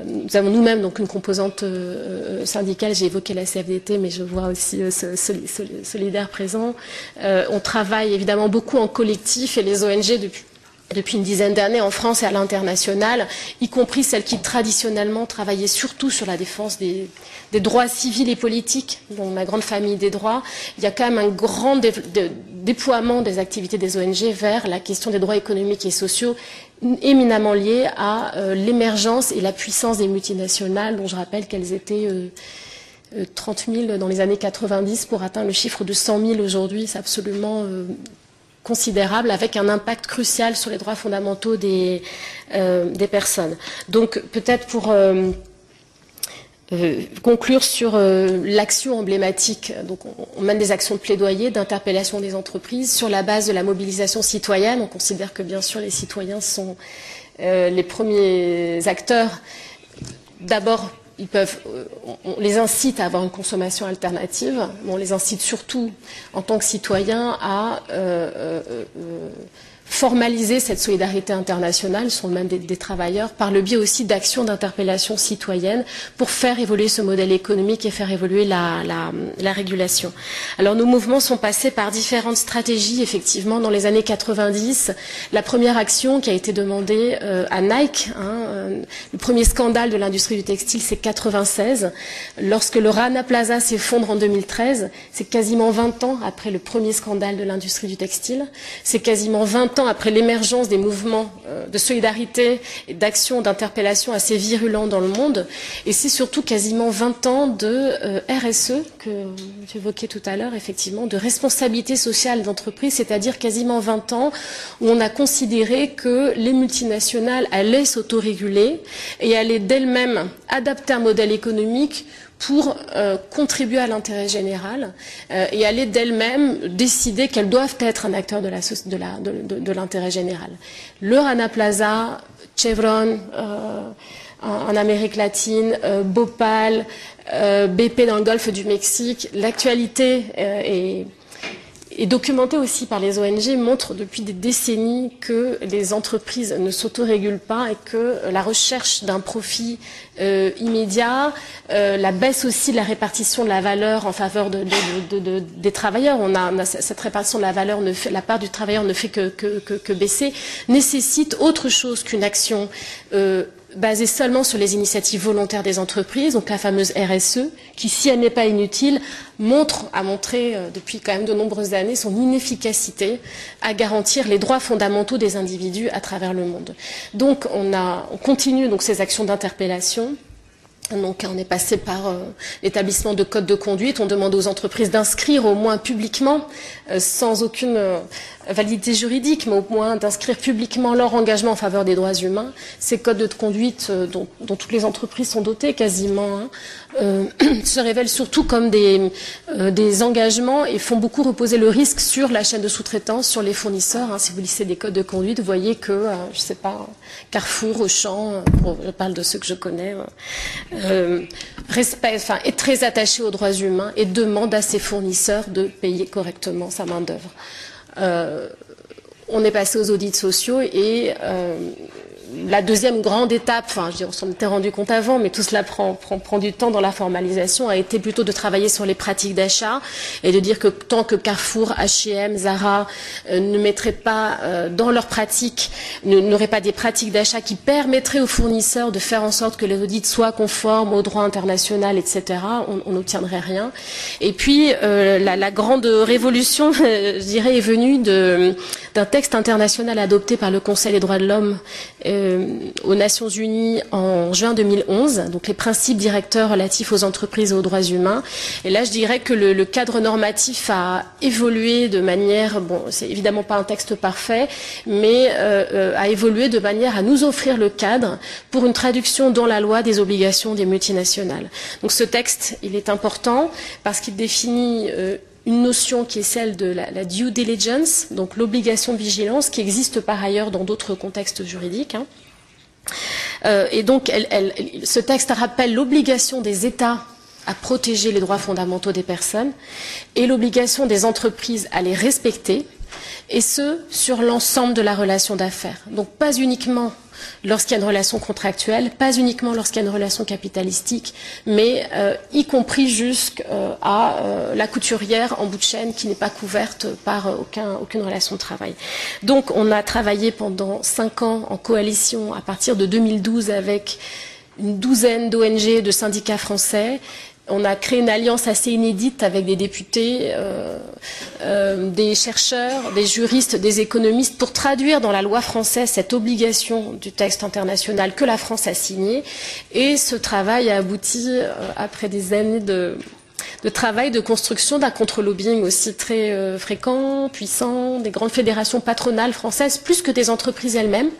Nous avons nous-mêmes donc une composante euh, syndicale, j'ai évoqué la C F D T, mais je vois aussi euh, ce, ce, ce, Solidaire présent. Euh, on travaille évidemment beaucoup en collectif et les O N G depuis, depuis une dizaine d'années en France et à l'international, y compris celles qui traditionnellement travaillaient surtout sur la défense des, des droits civils et politiques, dans ma grande famille des droits. Il y a quand même un grand dé, de, déploiement des activités des O N G vers la question des droits économiques et sociaux, éminemment liées à euh, l'émergence et la puissance des multinationales, dont je rappelle qu'elles étaient euh, euh, trente mille dans les années quatre-vingt-dix pour atteindre le chiffre de cent mille aujourd'hui. C'est absolument euh, considérable, avec un impact crucial sur les droits fondamentaux des, euh, des personnes. Donc peut-être pour... Euh, Euh, conclure sur euh, l'action emblématique. Donc, on, on mène des actions de plaidoyer, d'interpellation des entreprises sur la base de la mobilisation citoyenne. On considère que, bien sûr, les citoyens sont euh, les premiers acteurs. D'abord, ils peuvent, euh, on, on les incite à avoir une consommation alternative, mais on les incite surtout, en tant que citoyens, à... Euh, euh, euh, formaliser cette solidarité internationale, sont même des, des travailleurs, par le biais aussi d'actions d'interpellation citoyenne pour faire évoluer ce modèle économique et faire évoluer la, la, la régulation. Alors nos mouvements sont passés par différentes stratégies, effectivement, dans les années quatre-vingt-dix. La première action qui a été demandée euh, à Nike, hein, euh, le premier scandale de l'industrie du textile, c'est quatre-vingt-seize. Lorsque le Rana Plaza s'effondre en deux mille treize, c'est quasiment vingt ans après le premier scandale de l'industrie du textile. C'est quasiment vingt ans après l'émergence des mouvements de solidarité et d'actions d'interpellation assez virulents dans le monde. Et c'est surtout quasiment vingt ans de R S E que j'évoquais tout à l'heure, effectivement, de responsabilité sociale d'entreprise, c'est-à-dire quasiment vingt ans où on a considéré que les multinationales allaient s'autoréguler et allaient d'elles-mêmes adapter un modèle économique pour euh, contribuer à l'intérêt général euh, et aller d'elles-mêmes décider qu'elles doivent être un acteur de la, de la, de, de, de l'intérêt général. Le Rana Plaza, Chevron euh, en, en Amérique latine, euh, Bhopal, euh, B P dans le golfe du Mexique, l'actualité euh, est... et documenté aussi par les O N G, montre depuis des décennies que les entreprises ne s'autorégulent pas et que la recherche d'un profit euh, immédiat, euh, la baisse aussi de la répartition de la valeur en faveur de, de, de, de, de, des travailleurs, on a, on a cette répartition de la valeur, ne fait, la part du travailleur ne fait que, que, que, que baisser, nécessite autre chose qu'une action euh, basée seulement sur les initiatives volontaires des entreprises, donc la fameuse R S E, qui, si elle n'est pas inutile, montre, a montré euh, depuis quand même de nombreuses années son inefficacité à garantir les droits fondamentaux des individus à travers le monde. Donc on, a, on continue donc, ces actions d'interpellation. Donc on est passé par euh, l'établissement de codes de conduite, on demande aux entreprises d'inscrire au moins publiquement, euh, sans aucune euh, validité juridique, mais au moins d'inscrire publiquement leur engagement en faveur des droits humains. Ces codes de conduite euh, dont, dont toutes les entreprises sont dotées quasiment, hein, euh, se révèlent surtout comme des, euh, des engagements et font beaucoup reposer le risque sur la chaîne de sous-traitance, sur les fournisseurs. Hein. Si vous lisez des codes de conduite, vous voyez que, euh, je sais pas, Carrefour, Auchan, bon, je parle de ceux que je connais, euh, Euh, respect, enfin, est très attaché aux droits humains et demande à ses fournisseurs de payer correctement sa main-d'œuvre. Euh, on est passé aux audits sociaux et euh, la deuxième grande étape, enfin, je dis, on s'en était rendu compte avant, mais tout cela prend, prend, prend du temps dans la formalisation, a été plutôt de travailler sur les pratiques d'achat et de dire que tant que Carrefour, H et M, Zara euh, ne mettraient pas euh, dans leurs pratiques, n'auraient pas des pratiques d'achat qui permettraient aux fournisseurs de faire en sorte que les audits soient conformes aux droits internationaux, et cetera, on n'obtiendrait rien. Et puis, euh, la, la grande révolution, je dirais, est venue d'un texte international adopté par le Conseil des droits de l'homme euh, aux Nations Unies en juin deux mille onze, donc les principes directeurs relatifs aux entreprises et aux droits humains. Et là, je dirais que le, le cadre normatif a évolué de manière, bon, c'est évidemment pas un texte parfait, mais euh, a évolué de manière à nous offrir le cadre pour une traduction dans la loi des obligations des multinationales. Donc ce texte, il est important parce qu'il définit euh, une notion qui est celle de la, la due diligence, donc l'obligation de vigilance, qui existe par ailleurs dans d'autres contextes juridiques. Hein. Euh, et donc, elle, elle, ce texte rappelle l'obligation des États à protéger les droits fondamentaux des personnes et l'obligation des entreprises à les respecter, et ce, sur l'ensemble de la relation d'affaires. Donc, pas uniquement lorsqu'il y a une relation contractuelle, pas uniquement lorsqu'il y a une relation capitalistique, mais euh, y compris jusqu'à euh, la couturière en bout de chaîne qui n'est pas couverte par euh, aucun, aucune relation de travail. Donc on a travaillé pendant cinq ans en coalition à partir de deux mille douze avec une douzaine d'O N G et de syndicats français. On a créé une alliance assez inédite avec des députés, euh, euh, des chercheurs, des juristes, des économistes pour traduire dans la loi française cette obligation du texte international que la France a signé. Et ce travail a abouti, euh, après des années de, de travail, de construction d'un contre-lobbying aussi très euh, fréquent, puissant, des grandes fédérations patronales françaises, plus que des entreprises elles-mêmes.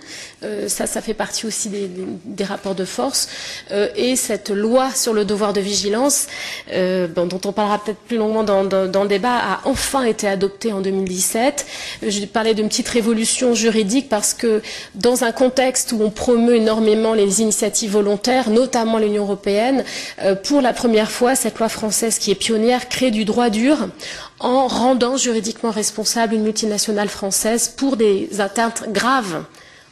Euh, ça, ça fait partie aussi des, des, des rapports de force. Euh, et cette loi sur le devoir de vigilance, euh, bon, dont on parlera peut-être plus longuement dans, dans, dans le débat, a enfin été adoptée en deux mille dix-sept. Je parlais d'une petite révolution juridique parce que dans un contexte où on promeut énormément les initiatives volontaires, notamment l'Union européenne, euh, pour la première fois, cette loi française qui est pionnière crée du droit dur en rendant juridiquement responsable une multinationale française pour des atteintes graves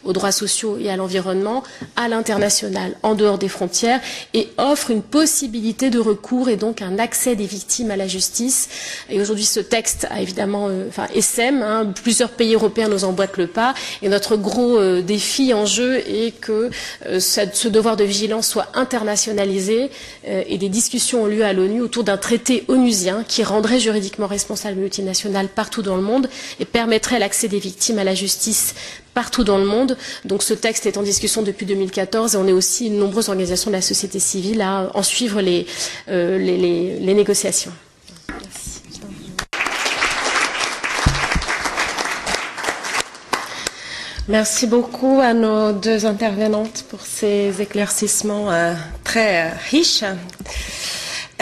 aux droits sociaux et à l'environnement, à l'international, en dehors des frontières, et offre une possibilité de recours et donc un accès des victimes à la justice. Et aujourd'hui, ce texte a évidemment, euh, enfin, S M, hein, plusieurs pays européens nous emboîtent le pas, et notre gros euh, défi en jeu est que euh, ce devoir de vigilance soit internationalisé, euh, et des discussions ont lieu à l'ONU autour d'un traité onusien qui rendrait juridiquement responsable multinationales partout dans le monde et permettrait l'accès des victimes à la justice partout dans le monde. Donc ce texte est en discussion depuis deux mille quatorze et on est aussi de nombreuses organisations de la société civile à en suivre les, euh, les, les, les négociations. Merci. Merci beaucoup à nos deux intervenantes pour ces éclaircissements euh, très euh, riches.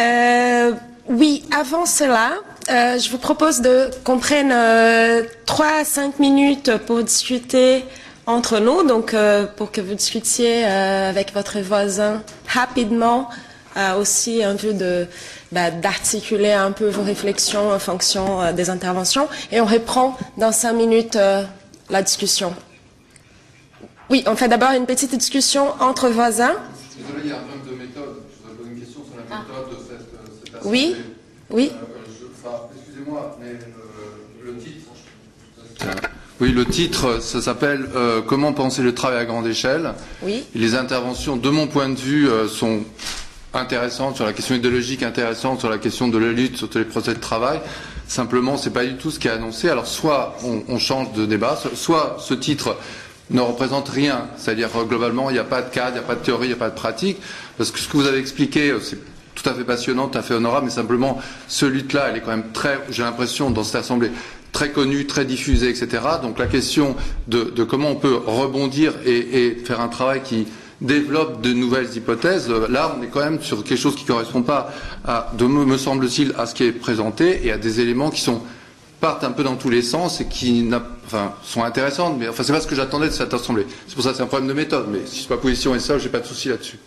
Euh, oui, avant cela, Euh, je vous propose qu'on prenne euh, trois à cinq minutes pour discuter entre nous, donc euh, pour que vous discutiez euh, avec votre voisin rapidement a aussi envie de bah, d'articuler un peu vos réflexions en fonction euh, des interventions. Et on reprend dans cinq minutes euh, la discussion. Oui, on fait d'abord une petite discussion entre voisins. Désolé, il y a un problème de méthode. Je vous ai posé une question sur la méthode ah. de cette, cette assemblée. Oui, oui. Euh, enfin, excusez-moi, mais euh, le titre... Oui, le titre, ça s'appelle euh, « Comment penser le travail à grande échelle ». Oui. Les interventions, de mon point de vue, euh, sont intéressantes sur la question idéologique, intéressantes sur la question de la lutte, sur tous les procès de travail. Simplement, ce n'est pas du tout ce qui est annoncé. Alors, soit on, on change de débat, soit ce titre ne représente rien. C'est-à-dire, globalement, il n'y a pas de cadre, il n'y a pas de théorie, il n'y a pas de pratique. Parce que ce que vous avez expliqué, c'est tout à fait passionnant, tout à fait honorable, mais simplement, ce lutte-là, elle est quand même très, j'ai l'impression, dans cette assemblée, très connu, très diffusé, et cetera. Donc la question de, de comment on peut rebondir et, et faire un travail qui développe de nouvelles hypothèses, là on est quand même sur quelque chose qui ne correspond pas, à, de, me semble-t-il, à ce qui est présenté et à des éléments qui sont, partent un peu dans tous les sens et qui enfin, sont intéressants. Mais enfin, ce n'est pas ce que j'attendais de cette assemblée. C'est pour ça que c'est un problème de méthode. Mais si ce n'est pas position et ça, je n'ai pas de souci là-dessus.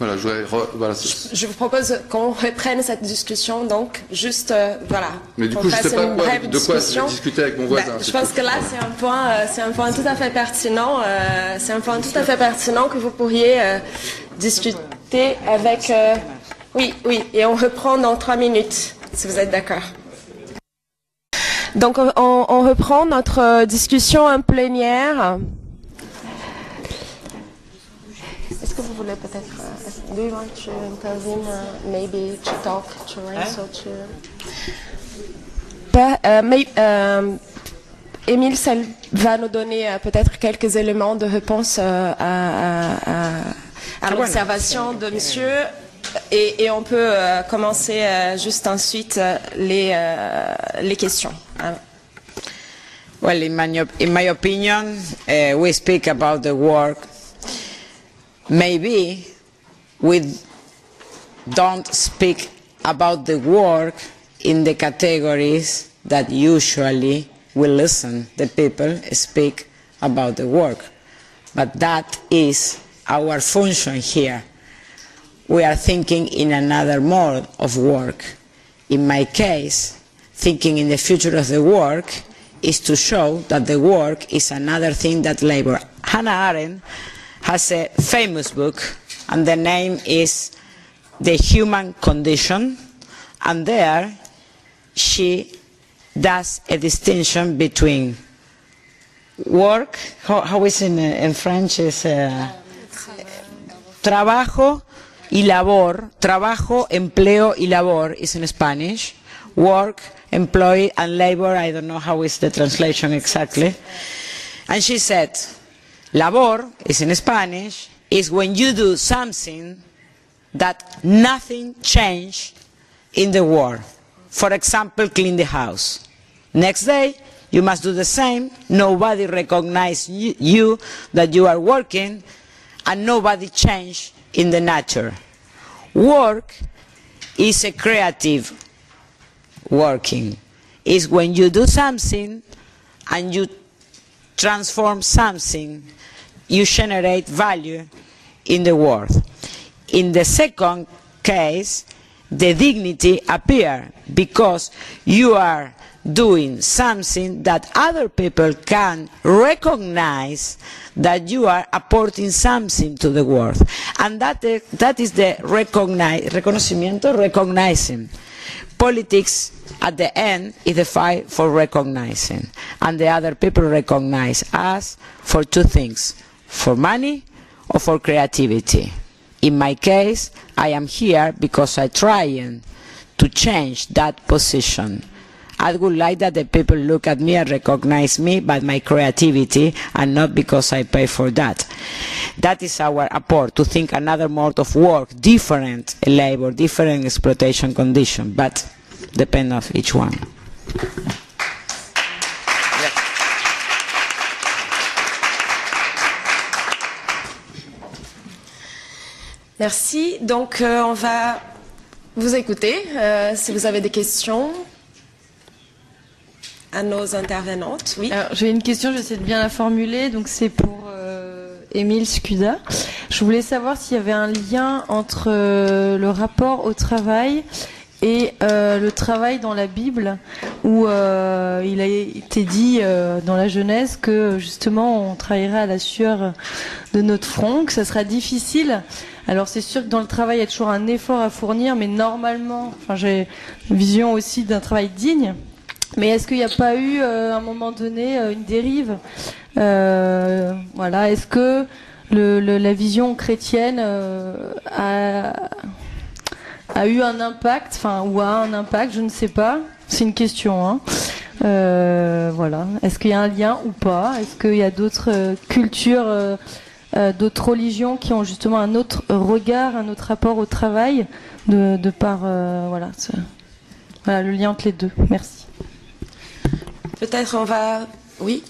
Voilà, je, re, voilà, je vous propose qu'on reprenne cette discussion, donc juste, euh, voilà. Mais du coup, je ne sais pas quoi, de quoi je vais discuter avec mon voisin. Bah, je pense tout. que là, c'est un point, euh, c'est un point tout à fait pertinent, euh, c'est un point tout à fait pertinent que vous pourriez euh, discuter avec... Euh, oui, oui, et on reprend dans trois minutes, si vous êtes d'accord. Donc, on, on reprend notre discussion en plénière. Est-ce que vous voulez peut-être... Uh, do you want to intervene, uh, maybe to talk to us or to... Uh, mais, uh, Émilce va nous donner uh, peut-être quelques éléments de réponse uh, à, à, à l'observation de monsieur et, et on peut uh, commencer uh, juste ensuite uh, les, uh, les questions. Uh, well, in my, in my opinion, uh, we speak about the work. Maybe we don't speak about the work in the categories that usually we listen. The people speak about the work. But that is our function here. We are thinking in another mode of work. In my case, thinking in the future of the work is to show that the work is another thing that labor. Hannah Arendt has a famous book, and the name is The Human Condition, and there she does a distinction between work, how, how is it in, in French, is uh, trabajo y labor, trabajo, empleo y labor is in Spanish, work, employee and labor, I don't know how is the translation exactly, and she said, labor is in Spanish, is when you do something that nothing changed in the world. For example, clean the house. Next day, you must do the same. Nobody recognizes you that you are working, and nobody changed in the nature. Work is a creative working. It's when you do something and you transform something, you generate value in the world. In the second case, the dignity appears because you are doing something that other people can recognize that you are apporting something to the world. And that, that is the recognize, reconocimiento, recognizing. Politics, at the end, is the fight for recognizing. And the other people recognize us for two things, for money or for creativity. In my case, I am here because I'm trying to change that position. I would like that the people look at me and recognize me by my creativity and not because I pay for that. That is our apport, to think another mode of work, different labor, different exploitation condition, but depend on each one. Merci. Donc euh, on va vous écouter euh, si vous avez des questions. À nos intervenantes, oui. J'ai une question, j'essaie de bien la formuler. Donc c'est pour euh, Émilce Cuda. Je voulais savoir s'il y avait un lien entre euh, le rapport au travail et euh, le travail dans la Bible, où euh, il a été dit euh, dans la Genèse que justement on travaillera à la sueur de notre front, que ça sera difficile. Alors c'est sûr que dans le travail il y a toujours un effort à fournir, mais normalement, enfin j'ai une vision aussi d'un travail digne. Mais est-ce qu'il n'y a pas eu, euh, à un moment donné, une dérive euh, voilà. Est-ce que le, le, la vision chrétienne euh, a, a eu un impact, enfin, ou a un impact, je ne sais pas. C'est une question, hein. Euh, voilà. Est-ce qu'il y a un lien ou pas? Est-ce qu'il y a d'autres euh, cultures, euh, euh, d'autres religions qui ont justement un autre regard, un autre rapport au travail de, de par euh, voilà, ce, voilà, le lien entre les deux. Merci. Peut-être on va... Oui.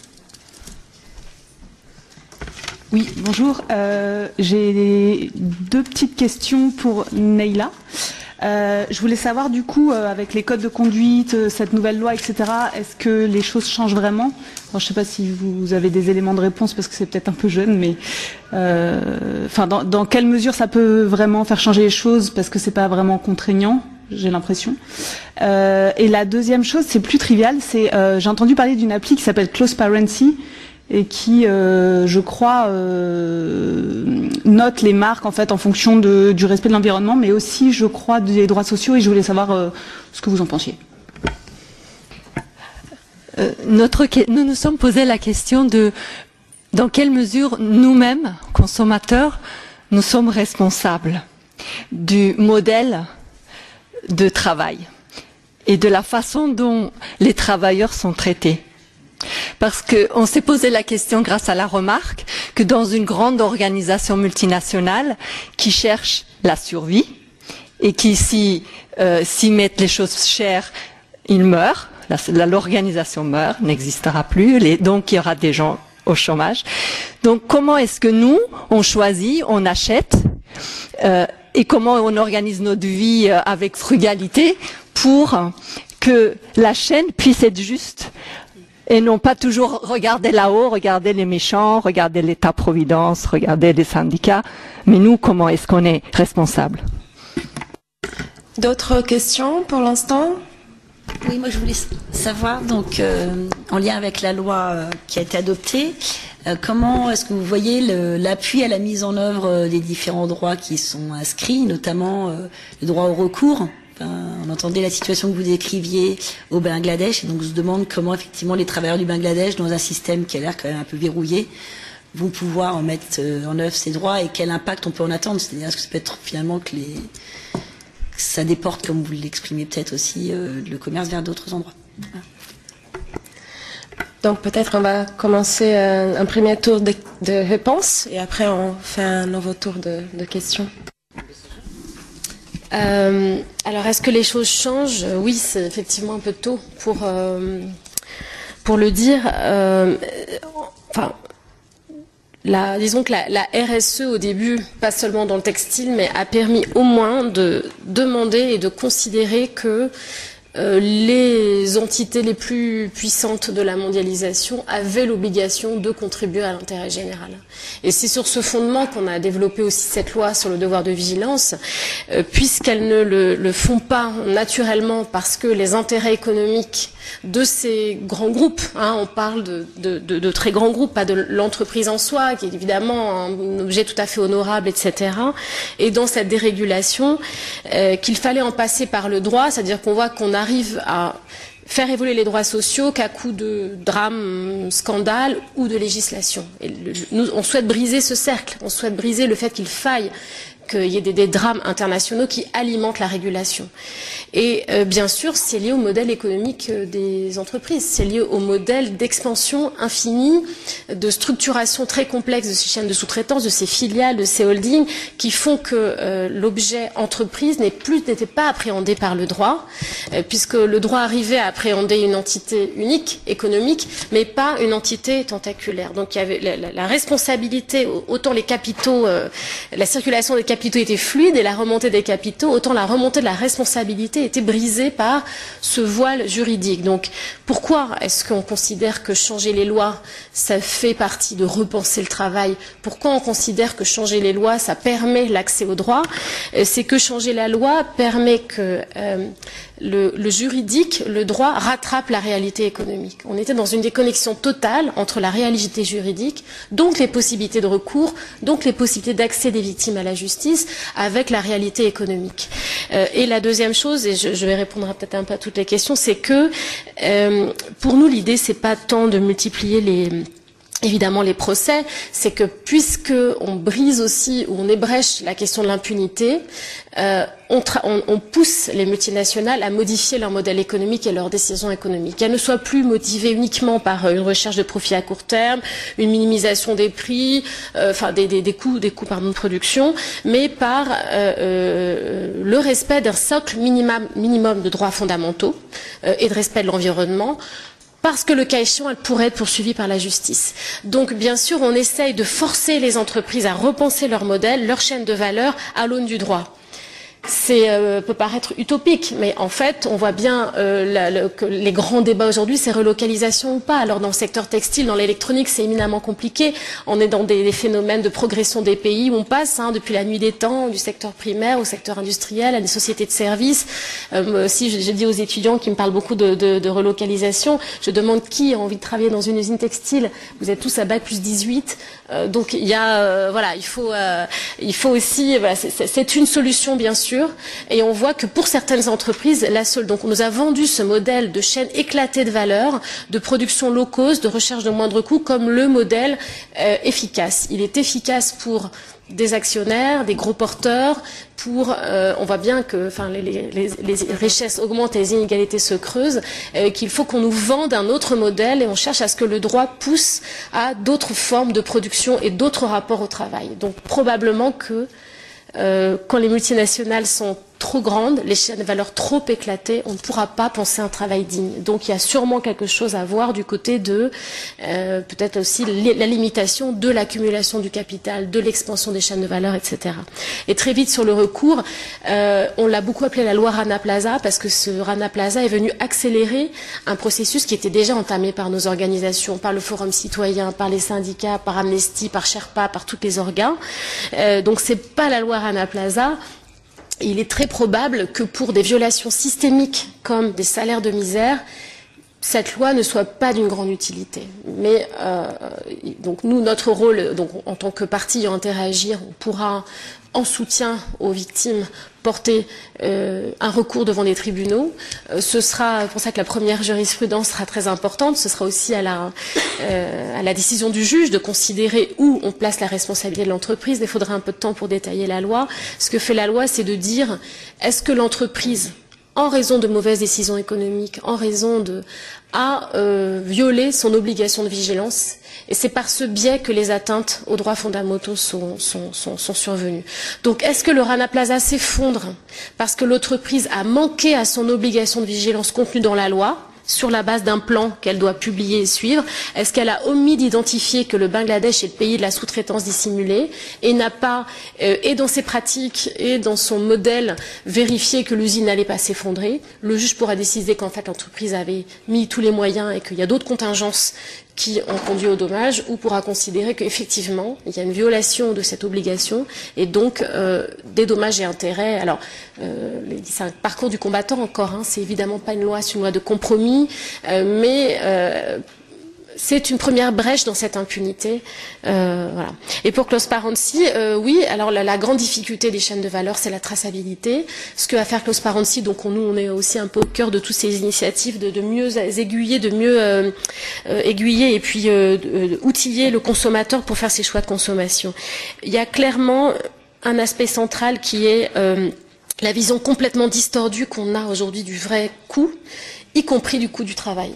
Oui, bonjour. Euh, j'ai deux petites questions pour Nayla. Euh, je voulais savoir du coup, euh, avec les codes de conduite, cette nouvelle loi, et cetera, est-ce que les choses changent vraiment? Alors, je ne sais pas si vous avez des éléments de réponse, parce que c'est peut-être un peu jeune, mais euh, enfin, dans, dans quelle mesure ça peut vraiment faire changer les choses, parce que c'est pas vraiment contraignant? J'ai l'impression. Euh, et la deuxième chose, c'est plus trivial, c'est euh, j'ai entendu parler d'une appli qui s'appelle Closparency et qui, euh, je crois, euh, note les marques en fait en fonction de, du respect de l'environnement, mais aussi, je crois, des droits sociaux. Et je voulais savoir euh, ce que vous en pensiez. Euh, notre, nous nous sommes posé la question de dans quelle mesure nous-mêmes, consommateurs, nous sommes responsables du modèle de travail et de la façon dont les travailleurs sont traités. Parce qu'on s'est posé la question grâce à la remarque que dans une grande organisation multinationale qui cherche la survie et qui, si euh, s'y mettent les choses chères, ils meurent, l'organisation meurt, n'existera plus, les, donc il y aura des gens au chômage. Donc comment est-ce que nous, on choisit, on achète euh, et comment on organise notre vie avec frugalité pour que la chaîne puisse être juste et non pas toujours regarder là-haut, regarder les méchants, regarder l'État-providence, regarder les syndicats. Mais nous, comment est-ce qu'on est responsable? D'autres questions pour l'instant? Oui, moi je voulais savoir, donc euh, en lien avec la loi euh, qui a été adoptée, euh, comment est-ce que vous voyez l'appui à la mise en œuvre euh, des différents droits qui sont inscrits, notamment euh, le droit au recours. Enfin, on entendait la situation que vous décriviez au Bangladesh, et donc on se demande comment effectivement les travailleurs du Bangladesh, dans un système qui a l'air quand même un peu verrouillé, vont pouvoir en mettre euh, en œuvre ces droits et quel impact on peut en attendre. C'est-à-dire, est-ce que ça peut être finalement que les... ça déporte, comme vous l'exprimez peut-être aussi, euh, le commerce vers d'autres endroits. Voilà. Donc peut-être on va commencer un, un premier tour de, de réponses et après on fait un nouveau tour de, de questions. Euh, alors est-ce que les choses changent? Oui, c'est effectivement un peu tôt pour, euh, pour le dire. Euh, enfin... La, disons que la, la R S E au début, pas seulement dans le textile, mais a permis au moins de demander et de considérer que euh, les entités les plus puissantes de la mondialisation avaient l'obligation de contribuer à l'intérêt général. Et c'est sur ce fondement qu'on a développé aussi cette loi sur le devoir de vigilance, euh, puisqu'elles ne le, le font pas naturellement parce que les intérêts économiques de ces grands groupes, hein, on parle de, de, de, de très grands groupes, pas de l'entreprise en soi, qui est évidemment un objet tout à fait honorable, et cetera. Et dans cette dérégulation, euh, qu'il fallait en passer par le droit, c'est-à-dire qu'on voit qu'on arrive à faire évoluer les droits sociaux qu'à coup de drames, scandales ou de législation. Et le, nous, on souhaite briser ce cercle, on souhaite briser le fait qu'il faille qu'il y ait des, des drames internationaux qui alimentent la régulation. Et euh, bien sûr, c'est lié au modèle économique des entreprises, c'est lié au modèle d'expansion infinie, de structuration très complexe de ces chaînes de sous-traitance, de ces filiales, de ces holdings, qui font que euh, l'objet entreprise n'était pas appréhendé par le droit, euh, puisque le droit arrivait à appréhender une entité unique, économique, mais pas une entité tentaculaire. Donc il y avait la, la, la responsabilité, autant les capitaux, euh, la circulation des capitaux, capitaux était fluide et la remontée des capitaux, autant la remontée de la responsabilité était brisée par ce voile juridique. Donc pourquoi est-ce qu'on considère que changer les lois, ça fait partie de repenser le travail? Pourquoi on considère que changer les lois, ça permet l'accès au droit? C'est que changer la loi permet que euh, le, le juridique, le droit, rattrape la réalité économique. On était dans une déconnexion totale entre la réalité juridique, donc les possibilités de recours, donc les possibilités d'accès des victimes à la justice, avec la réalité économique. Euh, et la deuxième chose, et je, je vais répondre peut-être un peu à toutes les questions, c'est que euh, pour nous, l'idée, c'est pas tant de multiplier les... évidemment les procès, c'est que puisque on brise aussi ou on ébrèche la question de l'impunité, euh, on, on, on pousse les multinationales à modifier leur modèle économique et leurs décisions économiques. Elles ne soient plus motivées uniquement par euh, une recherche de profit à court terme, une minimisation des prix, euh, enfin des, des, des coûts, des coûts pardon, de production, mais par euh, euh, le respect d'un socle minimum, minimum de droits fondamentaux euh, et de respect de l'environnement. Parce que le cas échéant, elle pourrait être poursuivie par la justice. Donc, bien sûr, on essaye de forcer les entreprises à repenser leur modèle, leur chaîne de valeur, à l'aune du droit. C'est euh, peut paraître utopique, mais en fait, on voit bien euh, la, le, que les grands débats aujourd'hui, c'est relocalisation ou pas. Alors, dans le secteur textile, dans l'électronique, c'est éminemment compliqué. On est dans des, des phénomènes de progression des pays où on passe, hein, depuis la nuit des temps, du secteur primaire au secteur industriel, à des sociétés de services. Euh, si j'ai dit aux étudiants qui me parlent beaucoup de, de, de relocalisation, je demande qui a envie de travailler dans une usine textile. Vous êtes tous à bac plus dix-huit. Euh, donc, il y a, euh, voilà, il faut, euh, il faut aussi, voilà, c'est une solution, bien sûr. Et on voit que pour certaines entreprises, la seule, donc on nous a vendu ce modèle de chaîne éclatée de valeur, de production low cost, de recherche de moindre coût, comme le modèle euh, efficace. Il est efficace pour des actionnaires, des gros porteurs, pour, euh, on voit bien que enfin, les, les, les richesses augmentent et les inégalités se creusent, euh, qu'il faut qu'on nous vende un autre modèle et on cherche à ce que le droit pousse à d'autres formes de production et d'autres rapports au travail. Donc probablement que Euh, quand les multinationales sont trop grandes, les chaînes de valeur trop éclatées, on ne pourra pas penser un travail digne. Donc il y a sûrement quelque chose à voir du côté de euh, peut-être aussi la limitation de l'accumulation du capital, de l'expansion des chaînes de valeur, et cetera. Et très vite sur le recours, euh, on l'a beaucoup appelé la loi Rana Plaza parce que ce Rana Plaza est venu accélérer un processus qui était déjà entamé par nos organisations, par le Forum citoyen, par les syndicats, par Amnesty, par Sherpa, par tous les organes. Euh, donc c'est pas la loi Rana Plaza. Il est très probable que pour des violations systémiques comme des salaires de misère, cette loi ne soit pas d'une grande utilité. Mais euh, donc nous, notre rôle, donc, en tant que parti à interagir, on pourra, en soutien aux victimes, porter euh, un recours devant les tribunaux. Euh, ce sera pour ça que la première jurisprudence sera très importante. Ce sera aussi à la, euh, à la décision du juge de considérer où on place la responsabilité de l'entreprise. Il faudra un peu de temps pour détailler la loi. Ce que fait la loi, c'est de dire est-ce que l'entreprise, en raison de mauvaises décisions économiques, en raison de... a euh, violé son obligation de vigilance. Et c'est par ce biais que les atteintes aux droits fondamentaux sont, sont, sont, sont survenues. Donc est-ce que le Rana Plaza s'effondre parce que l'entreprise a manqué à son obligation de vigilance contenue dans la loi, sur la base d'un plan qu'elle doit publier et suivre? Est-ce qu'elle a omis d'identifier que le Bangladesh est le pays de la sous-traitance dissimulée et n'a pas, euh, et dans ses pratiques et dans son modèle, vérifié que l'usine n'allait pas s'effondrer? Le juge pourra décider qu'en fait l'entreprise avait mis tous les moyens et qu'il y a d'autres contingences qui ont conduit au dommage, ou pourra considérer qu'effectivement, il y a une violation de cette obligation, et donc euh, des dommages et intérêts. Alors, euh, c'est un parcours du combattant encore, hein, c'est évidemment pas une loi, c'est une loi de compromis, euh, mais euh, c'est une première brèche dans cette impunité. Euh, voilà. Et pour Closparency, euh, oui, alors la, la grande difficulté des chaînes de valeur, c'est la traçabilité. Ce que va faire Closparency, donc on, nous, on est aussi un peu au cœur de toutes ces initiatives de, de mieux aiguiller, de mieux euh, euh, aiguiller et puis euh, de, outiller le consommateur pour faire ses choix de consommation. Il y a clairement un aspect central qui est euh, la vision complètement distordue qu'on a aujourd'hui du vrai coût, y compris du coût du travail,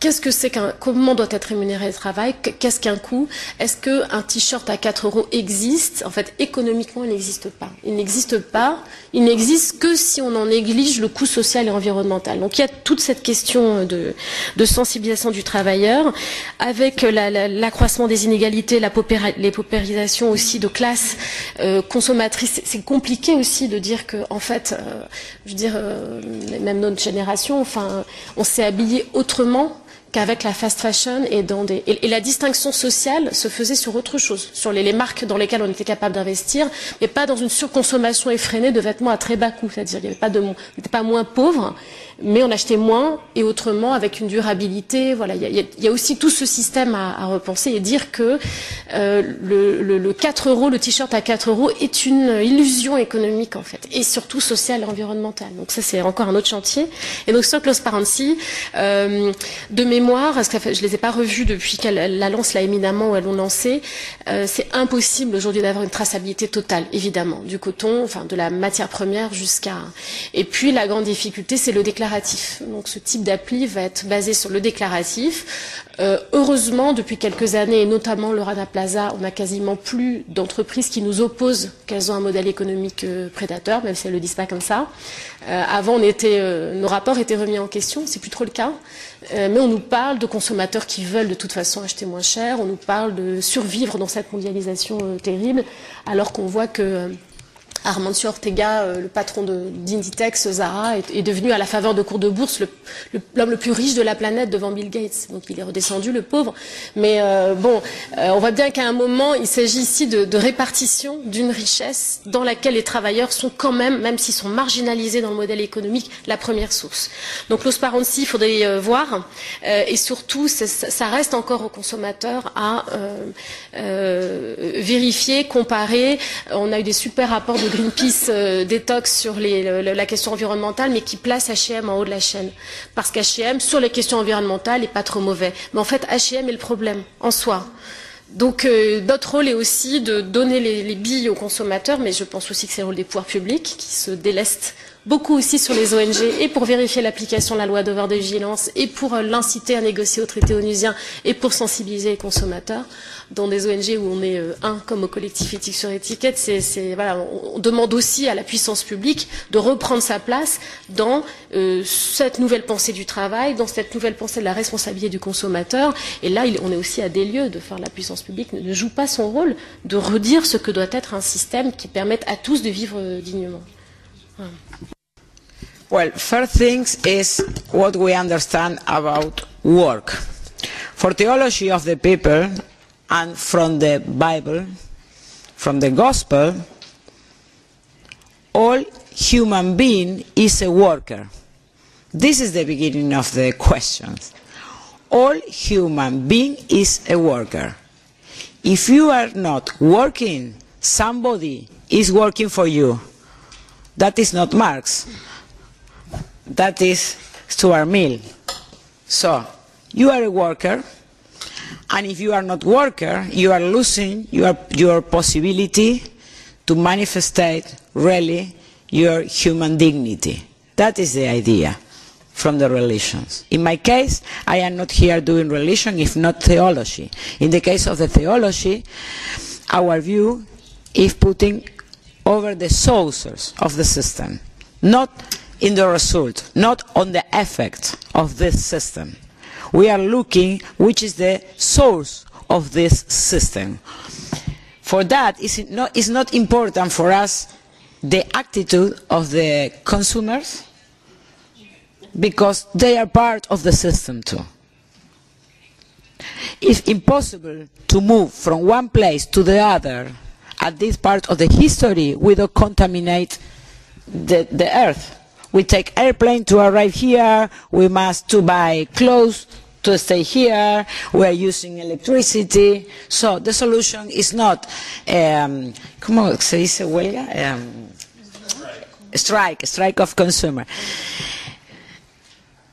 Qu'est-ce que c'est qu'un, comment doit être rémunéré le travail? Qu'est-ce qu'un coût? Est-ce qu'un t-shirt à quatre euros existe? En fait, économiquement, il n'existe pas. Il n'existe pas. Il n'existe que si on en néglige le coût social et environnemental. Donc, il y a toute cette question de, de sensibilisation du travailleur, avec la, la, l'accroissement des inégalités, la paupéri, les paupérisations aussi de classes euh, consommatrices. C'est compliqué aussi de dire que, en fait, euh, je veux dire, euh, même notre génération, enfin, on s'est habillé autrement qu'avec la fast fashion et dans des et, et la distinction sociale se faisait sur autre chose, sur les, les marques dans lesquelles on était capable d'investir, mais pas dans une surconsommation effrénée de vêtements à très bas coût, c'est-à-dire il n'y avait pas de on n'était pas moins pauvre, mais on achetait moins et autrement avec une durabilité. Voilà, il y a, il y a aussi tout ce système à, à repenser et dire que euh, le, le, le quatre euros, le t-shirt à quatre euros est une illusion économique en fait, et surtout sociale et environnementale. Donc ça c'est encore un autre chantier. Et donc sur Closparency, euh, de mémoire Mémoire, parce que je ne les ai pas revus depuis qu'elle la lance là éminemment où elles l'ont lancé, euh, c'est impossible aujourd'hui d'avoir une traçabilité totale, évidemment, du coton, enfin de la matière première jusqu'à... Et puis la grande difficulté, c'est le déclaratif. Donc ce type d'appli va être basé sur le déclaratif. Euh, heureusement, depuis quelques années, et notamment le Rana Plaza, on n'a quasiment plus d'entreprises qui nous opposent qu'elles ont un modèle économique euh, prédateur, même si elles ne le disent pas comme ça. Euh, avant, on était, euh, nos rapports étaient remis en question, c'est plus trop le cas. Euh, mais on nous parle de consommateurs qui veulent de toute façon acheter moins cher, on nous parle de survivre dans cette mondialisation euh, terrible, alors qu'on voit que... Euh, Armancio Ortega, le patron d'Inditex, Zara, est, est devenu à la faveur de cours de bourse l'homme le, le, le plus riche de la planète devant Bill Gates. Donc il est redescendu, le pauvre. Mais euh, bon, euh, on voit bien qu'à un moment, il s'agit ici de, de répartition d'une richesse dans laquelle les travailleurs sont quand même, même s'ils sont marginalisés dans le modèle économique, la première source. Donc Closparency, il faudrait euh, voir. Euh, et surtout, ça, ça reste encore aux consommateurs à euh, euh, vérifier, comparer. On a eu des super rapports de Greenpeace euh, détox sur les, le, la question environnementale, mais qui place H et M en haut de la chaîne. Parce qu'H et M, sur les questions environnementales, n'est pas trop mauvais. Mais en fait, H et M est le problème, en soi. Donc euh, notre rôle est aussi de donner les, les billes aux consommateurs, mais je pense aussi que c'est le rôle des pouvoirs publics, qui se délestent beaucoup aussi sur les O N G, et pour vérifier l'application de la loi d'overdevigilance, et pour euh, l'inciter à négocier au traité onusien, et pour sensibiliser les consommateurs. Dans des O N G où on est euh, un, comme au Collectif Éthique sur l'étiquette, c'est, c'est, voilà, on, on demande aussi à la puissance publique de reprendre sa place dans euh, cette nouvelle pensée du travail, dans cette nouvelle pensée de la responsabilité du consommateur. Et là, il, on est aussi à des lieux de faire. La puissance publique ne, ne joue pas son rôle de redire ce que doit être un système qui permette à tous de vivre euh, dignement. Voilà. Well, first things is what we understand about work. For theology of the people and from the Bible, from the Gospel, all human being is a worker. This is the beginning of the questions. All human being is a worker. If you are not working, somebody is working for you. That is not Marx. That is Stuart Mill. So, you are a worker, and if you are not worker, you are losing your, your possibility to manifestate really your human dignity. That is the idea from the religions. In my case, I am not here doing religion, if not theology. In the case of the theology, our view is putting over the sources of the system, not in the result, not on the effect of this system. We are looking which is the source of this system. For that, it's not, it's not important for us the attitude of the consumers, because they are part of the system too. It's impossible to move from one place to the other at this part of the history without contaminate the, the earth. We take airplane to arrive here, we must to buy clothes to stay here, we are using electricity. So the solution is not, um, ¿cómo se dice huelga? Um, strike, strike of consumer.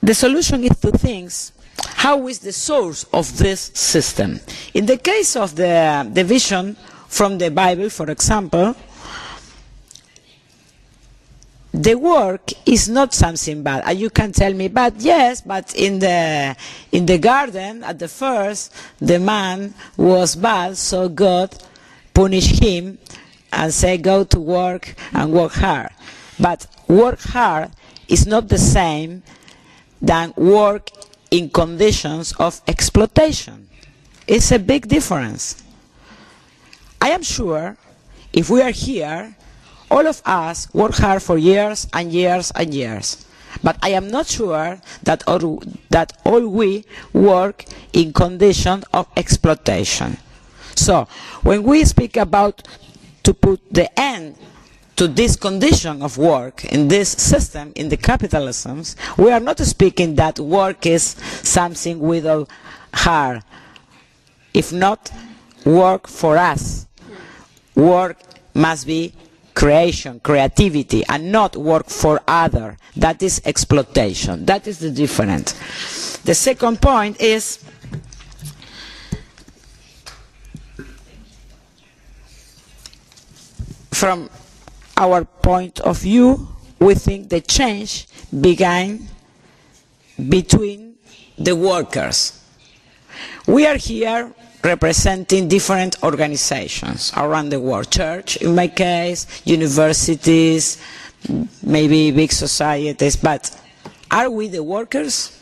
The solution is to things, how is the source of this system? In the case of the, the vision from the Bible, for example, the work is not something bad. And you can tell me, but yes, but in the in the garden at the first, the man was bad, so God punished him and said, go to work and work hard. But work hard is not the same than work in conditions of exploitation. It's a big difference. I am sure if we are here, all of us work hard for years and years and years. But I am not sure that all, that all we work in conditions of exploitation. So when we speak about to put the end to this condition of work in this system, in the capitalism, we are not speaking that work is something without hard. If not, work for us. Work must be creation, creativity, and not work for other. That is exploitation. That is the difference. The second point is, from our point of view, we think the change began between the workers. We are here representing different organizations around the world, church in my case, universities, maybe big societies, but are we the workers?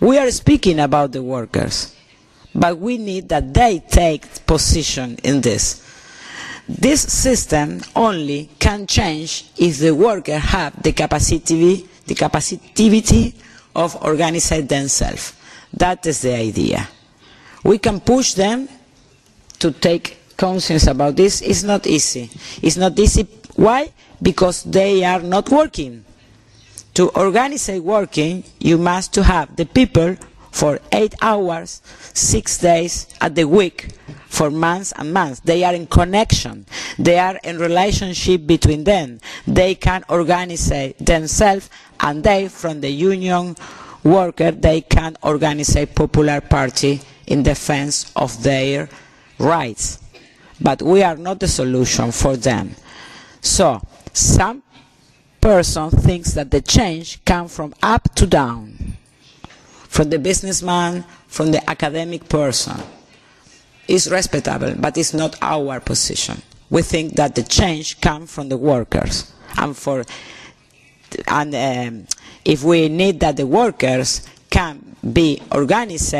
We are speaking about the workers, but we need that they take position in this. This system only can change if the workers have the capacity, the capacity of organizing themselves. That is the idea. We can push them to take conscience about this. It's not easy. It's not easy. Why? Because they are not working. To organize working, you must to have the people for eight hours, six days at the week, for months and months. They are in connection. They are in relationship between them. They can organize themselves, and they, from the union worker, they can organize a popular party in defense of their rights. But we are not the solution for them. So some person thinks that the change comes from up to down, from the businessman, from the academic person. It's respectable, but it's not our position. We think that the change comes from the workers, and for and um, if we need that the workers can be organized,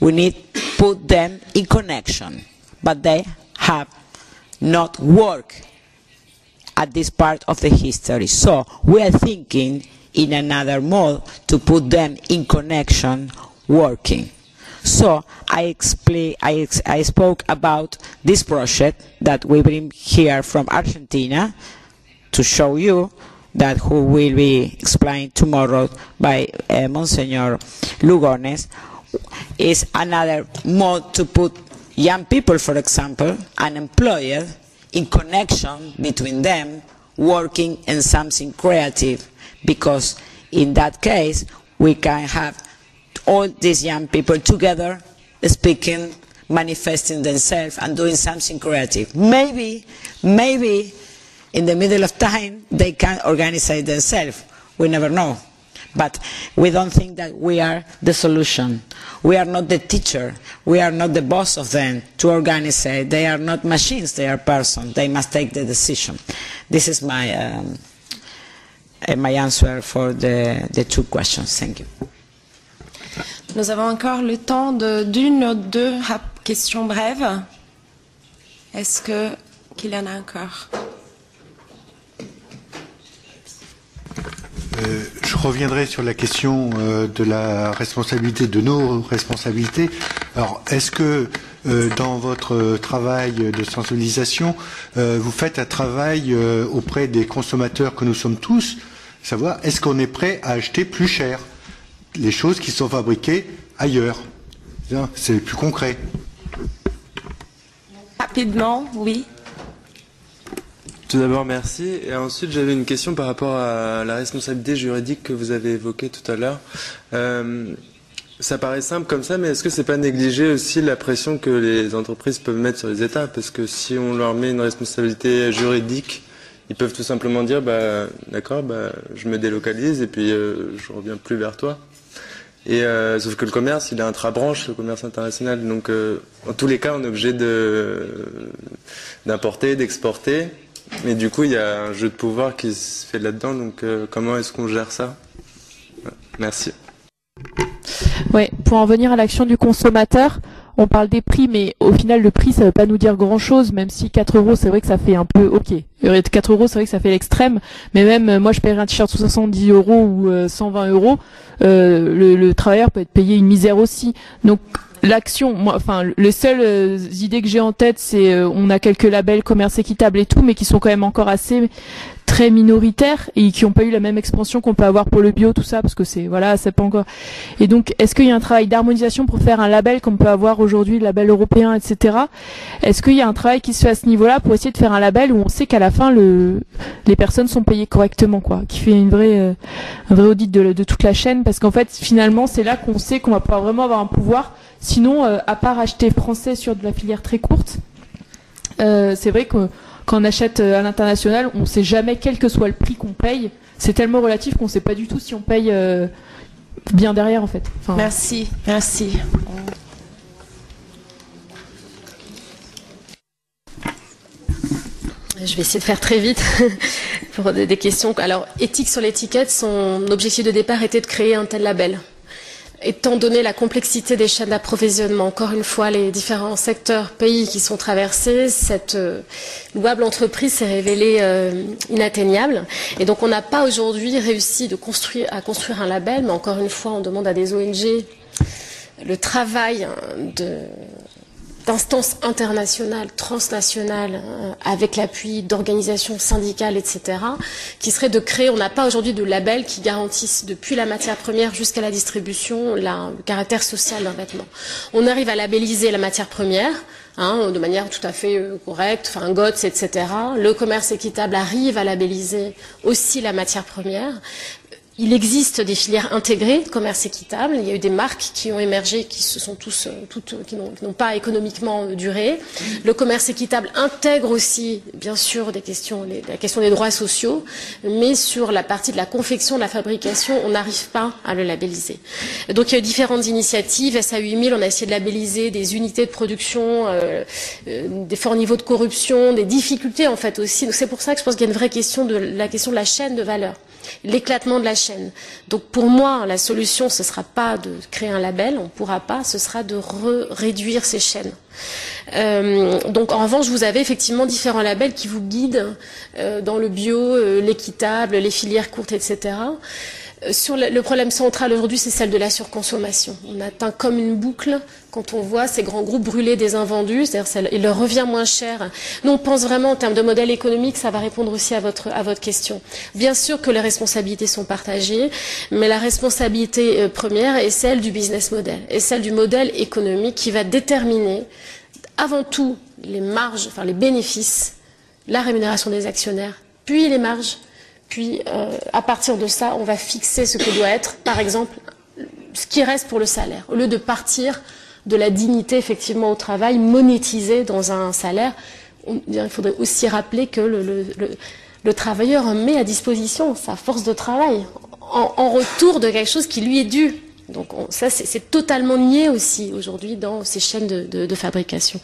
we need to put them in connection, but they have not worked at this part of the history. So we are thinking in another mode to put them in connection, working. So I, explain, I, ex I spoke about this project that we bring here from Argentina to show you, that who will be explained tomorrow by uh, Monsignor Lugones, is another mode to put young people, for example, unemployed, in connection between them, working in something creative, because in that case we can have all these young people together speaking, manifesting themselves and doing something creative. Maybe, maybe in the middle of time they can organize themselves, we never know. But we don't think that we are the solution. We are not the teacher. We are not the boss of them to organize. They are not machines, they are persons. They must take the decision. This is my, um, my answer for the, the two questions. Thank you. Nous avons encore le temps d'une de, ou deux questions brèves. Est-ce que qu'il y en a encore? Euh, je reviendrai sur la question euh, de la responsabilité, de nos responsabilités. Alors, est-ce que euh, dans votre travail de sensibilisation, euh, vous faites un travail euh, auprès des consommateurs que nous sommes tous, savoir est-ce qu'on est prêt à acheter plus cher les choses qui sont fabriquées ailleurs? C'est plus concret. Rapidement, oui. Tout d'abord, merci. Et ensuite, j'avais une question par rapport à la responsabilité juridique que vous avez évoquée tout à l'heure. Euh, ça paraît simple comme ça, mais est-ce que c'est pas négliger aussi la pression que les entreprises peuvent mettre sur les États? Parce que si on leur met une responsabilité juridique, ils peuvent tout simplement dire bah, « D'accord, bah, je me délocalise et puis euh, je ne reviens plus vers toi ». Et euh, sauf que le commerce, il est intra-branche, le commerce international. Donc, euh, en tous les cas, on est obligé de d'importer, d'exporter. Mais du coup, il y a un jeu de pouvoir qui se fait là-dedans. Donc, euh, comment est-ce qu'on gère ça? Merci. Ouais, pour en venir à l'action du consommateur, on parle des prix, mais au final, le prix, ça ne veut pas nous dire grand-chose, même si quatre euros, c'est vrai que ça fait un peu OK. quatre euros, c'est vrai que ça fait l'extrême, mais même moi, je paierais un t-shirt sous soixante-dix euros ou euh, cent vingt euros, euh, le, le travailleur peut être payé une misère aussi. Donc, l'action, moi, enfin, les seules euh, idées que j'ai en tête, c'est euh, on a quelques labels commerce équitable et tout, mais qui sont quand même encore assez très minoritaires et qui n'ont pas eu la même expansion qu'on peut avoir pour le bio, tout ça, parce que c'est voilà, c'est pas encore. Et donc, est-ce qu'il y a un travail d'harmonisation pour faire un label qu'on peut avoir aujourd'hui, le label européen, et cetera. Est-ce qu'il y a un travail qui se fait à ce niveau-là pour essayer de faire un label où on sait qu'à la fin, le, les personnes sont payées correctement, quoi, qui fait une vraie, euh, un vrai audit de, de toute la chaîne, parce qu'en fait, finalement, c'est là qu'on sait qu'on va pouvoir vraiment avoir un pouvoir. Sinon, euh, à part acheter français sur de la filière très courte, euh, c'est vrai que quand on achète à l'international, on ne sait jamais quel que soit le prix qu'on paye. C'est tellement relatif qu'on ne sait pas du tout si on paye euh, bien derrière, en fait. Enfin, merci, merci. Je vais essayer de faire très vite pour des questions. Alors, éthique sur l'étiquette, son objectif de départ était de créer un tel label. Étant donné la complexité des chaînes d'approvisionnement, encore une fois, les différents secteurs, pays qui sont traversés, cette euh, louable entreprise s'est révélée euh, inatteignable. Et donc, on n'a pas aujourd'hui réussi de construire, à construire un label, mais encore une fois, on demande à des O N G le travail de... d'instances internationales, transnationales, avec l'appui d'organisations syndicales, et cetera, qui serait de créer, on n'a pas aujourd'hui de label qui garantisse depuis la matière première jusqu'à la distribution la, le caractère social d'un vêtement. On arrive à labelliser la matière première, hein, de manière tout à fait correcte, enfin G O T S, et cetera. Le commerce équitable arrive à labelliser aussi la matière première. Il existe des filières intégrées de commerce équitable. Il y a eu des marques qui ont émergé, qui se sont tous, toutes, qui n'ont pas économiquement duré. Le commerce équitable intègre aussi, bien sûr, des questions, les, la question des droits sociaux, mais sur la partie de la confection, de la fabrication, on n'arrive pas à le labelliser. Donc il y a eu différentes initiatives. S A huit mille, on a essayé de labelliser des unités de production, euh, euh, des forts niveaux de corruption, des difficultés en fait aussi. Donc c'est pour ça que je pense qu'il y a une vraie question de la question de la chaîne de valeur, l'éclatement de la chaîne. Donc pour moi, la solution, ce ne sera pas de créer un label, on ne pourra pas, ce sera de réduire ces chaînes. Euh, donc en revanche, vous avez effectivement différents labels qui vous guident euh, dans le bio, euh, l'équitable, les filières courtes, et cetera. Euh, sur le, le problème central aujourd'hui, c'est celle de la surconsommation. On atteint comme une boucle quand on voit ces grands groupes brûler des invendus, c'est-à-dire il leur revient moins cher. Nous, on pense vraiment en termes de modèle économique, ça va répondre aussi à votre, à votre question. Bien sûr que les responsabilités sont partagées, mais la responsabilité première est celle du business model, est celle du modèle économique qui va déterminer avant tout les marges, enfin les bénéfices, la rémunération des actionnaires, puis les marges, puis euh, à partir de ça, on va fixer ce que doit être, par exemple, ce qui reste pour le salaire, au lieu de partir de la dignité effectivement au travail, monétisée dans un salaire. On, il faudrait aussi rappeler que le, le, le, le travailleur met à disposition sa force de travail en, en retour de quelque chose qui lui est dû. Donc on, ça, c'est totalement nié aussi aujourd'hui dans ces chaînes de, de, de fabrication.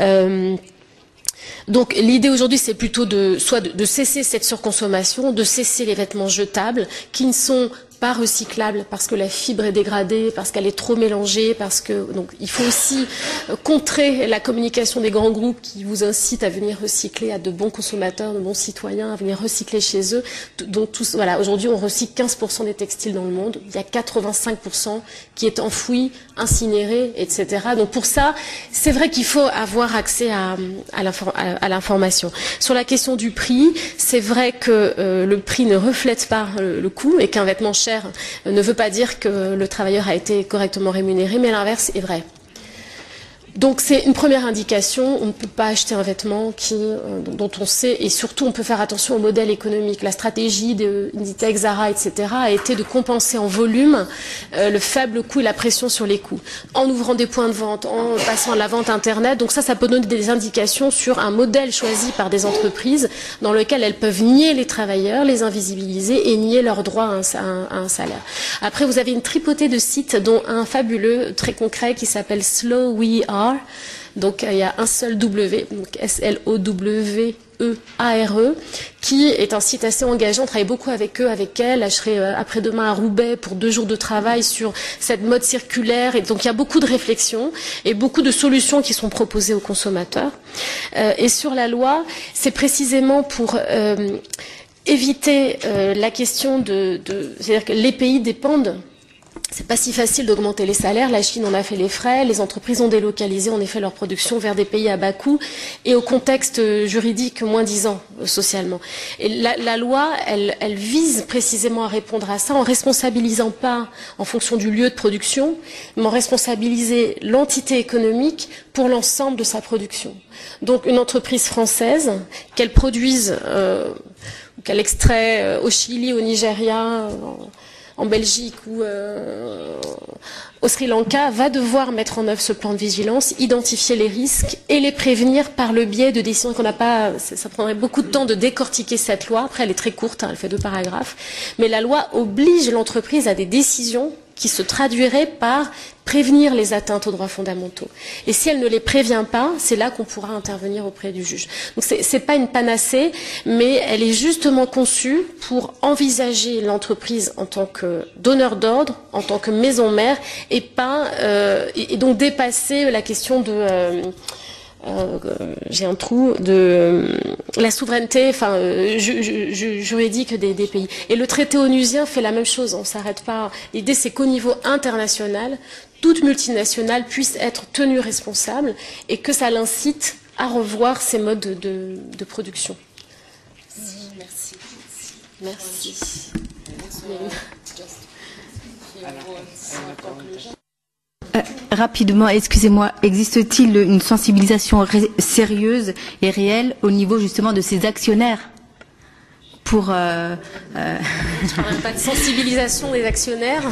Euh, Donc l'idée aujourd'hui, c'est plutôt de, soit de, de cesser cette surconsommation, de cesser les vêtements jetables qui ne sont pas recyclables parce que la fibre est dégradée, parce qu'elle est trop mélangée, parce que donc il faut aussi contrer la communication des grands groupes qui vous incitent à venir recycler, à de bons consommateurs, de bons citoyens, à venir recycler chez eux. Donc tous, voilà, aujourd'hui on recycle quinze pour cent des textiles dans le monde, il y a quatre-vingt-cinq pour cent qui est enfoui, incinéré, et cetera. Donc pour ça, c'est vrai qu'il faut avoir accès à, à l'information. Sur la question du prix, c'est vrai que euh, le prix ne reflète pas euh, le coût et qu'un vêtement cher ne veut pas dire que le travailleur a été correctement rémunéré, mais l'inverse est vrai. Donc c'est une première indication, on ne peut pas acheter un vêtement qui, euh, dont on sait, et surtout on peut faire attention au modèle économique. La stratégie de Inditex, Zara, et cetera a été de compenser en volume euh, le faible coût et la pression sur les coûts, en ouvrant des points de vente, en passant à la vente Internet. Donc ça, ça peut donner des indications sur un modèle choisi par des entreprises dans lequel elles peuvent nier les travailleurs, les invisibiliser et nier leur droit à un, à un salaire. Après, vous avez une tripotée de sites, dont un fabuleux, très concret, qui s'appelle Slow We Are. Donc il y a un seul W, donc S L O W E A R E, qui est un site assez engageant. On travaille beaucoup avec eux, avec elles. Je serai après-demain à Roubaix pour deux jours de travail sur cette mode circulaire. Et donc il y a beaucoup de réflexions et beaucoup de solutions qui sont proposées aux consommateurs. Euh, et sur la loi, c'est précisément pour... Euh, éviter euh, la question de... de c'est-à-dire que les pays dépendent. C'est pas si facile d'augmenter les salaires. La Chine en a fait les frais. Les entreprises ont délocalisé, en effet, leur production vers des pays à bas coût et au contexte juridique moins disant socialement. Et la, la loi, elle, elle vise précisément à répondre à ça en responsabilisant pas en fonction du lieu de production, mais en responsabilisant l'entité économique pour l'ensemble de sa production. Donc, une entreprise française, qu'elle produise, euh, qu'elle extrait au Chili, au Nigeria, en, en Belgique ou euh, au Sri Lanka, va devoir mettre en œuvre ce plan de vigilance, identifier les risques et les prévenir par le biais de décisions qu'on n'a pas... Ça prendrait beaucoup de temps de décortiquer cette loi. Après, elle est très courte, hein, elle fait deux paragraphes. Mais la loi oblige l'entreprise à des décisions qui se traduiraient par prévenir les atteintes aux droits fondamentaux. Et si elle ne les prévient pas, c'est là qu'on pourra intervenir auprès du juge. Donc ce n'est pas une panacée, mais elle est justement conçue pour envisager l'entreprise en tant que donneur d'ordre, en tant que maison mère, et, pas, euh, et, et donc dépasser la question de... Euh, Euh, j'ai un trou de euh, la souveraineté enfin, euh, ju ju juridique des, des pays. Et le traité onusien fait la même chose, on ne s'arrête pas. L'idée, c'est qu'au niveau international, toute multinationale puisse être tenue responsable et que ça l'incite à revoir ses modes de, de, de production. Merci. Merci. Merci. Euh, rapidement, excusez-moi, existe-t-il une sensibilisation sérieuse et réelle au niveau justement de ces actionnaires pour euh, euh... Je parle même pas de sensibilisation des actionnaires.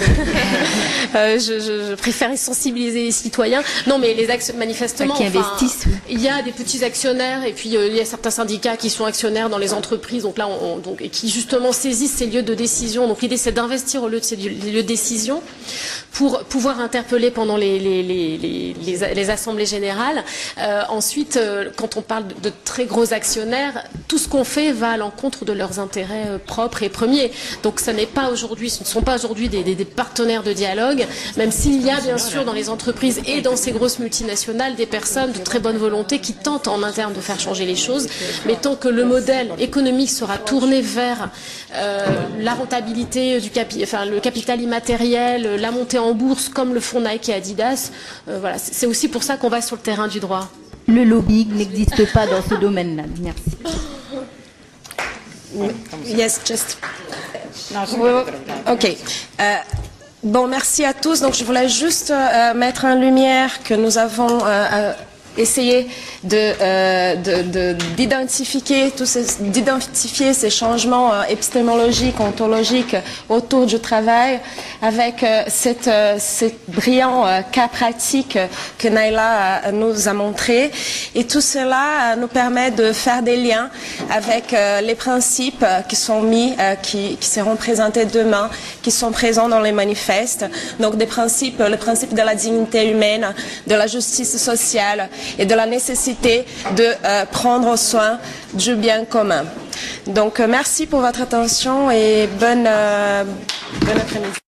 euh, je, je, je préférais sensibiliser les citoyens. Non, mais les actionnaires, manifestement, qui investissent. Enfin, il y a des petits actionnaires et puis euh, il y a certains syndicats qui sont actionnaires dans les entreprises, donc là, on, on, donc, et qui justement saisissent ces lieux de décision. Donc l'idée, c'est d'investir au lieu de ces lieux de décision pour pouvoir interpeller pendant les, les, les, les, les, les assemblées générales. Euh, ensuite, euh, quand on parle de, de très gros actionnaires, tout ce qu'on fait va à l'encontre de leurs intérêts propres et premiers. Donc ce n'est pas aujourd'hui, ce ne sont pas aujourd'hui des, des, des partenaires de dialogue, même s'il y a bien sûr dans les entreprises et dans ces grosses multinationales des personnes de très bonne volonté qui tentent en interne de faire changer les choses, mais tant que le modèle économique sera tourné vers euh, la rentabilité, du capi, enfin, le capital immatériel, la montée en bourse comme le fonds Nike et Adidas, euh, voilà, c'est aussi pour ça qu'on va sur le terrain du droit. Le lobbying n'existe pas dans ce domaine-là. Merci. Yes, just. Ok. Euh, bon, merci à tous. Donc, je voulais juste euh, mettre en lumière que nous avons euh, essayé de, euh, de, de, d'identifier tous ces, d'identifier ces changements euh, épistémologiques, ontologiques autour du travail, avec euh, cette, euh, cette brillant euh, cas pratique que Nayla euh, nous a montré. Et tout cela euh, nous permet de faire des liens avec euh, les principes euh, qui sont mis, euh, qui, qui seront présentés demain, qui sont présents dans les manifestes. Donc des principes, le principe de la dignité humaine, de la justice sociale et de la nécessité de euh, prendre soin du bien commun. Donc, euh, merci pour votre attention et bonne, euh, bonne après-midi.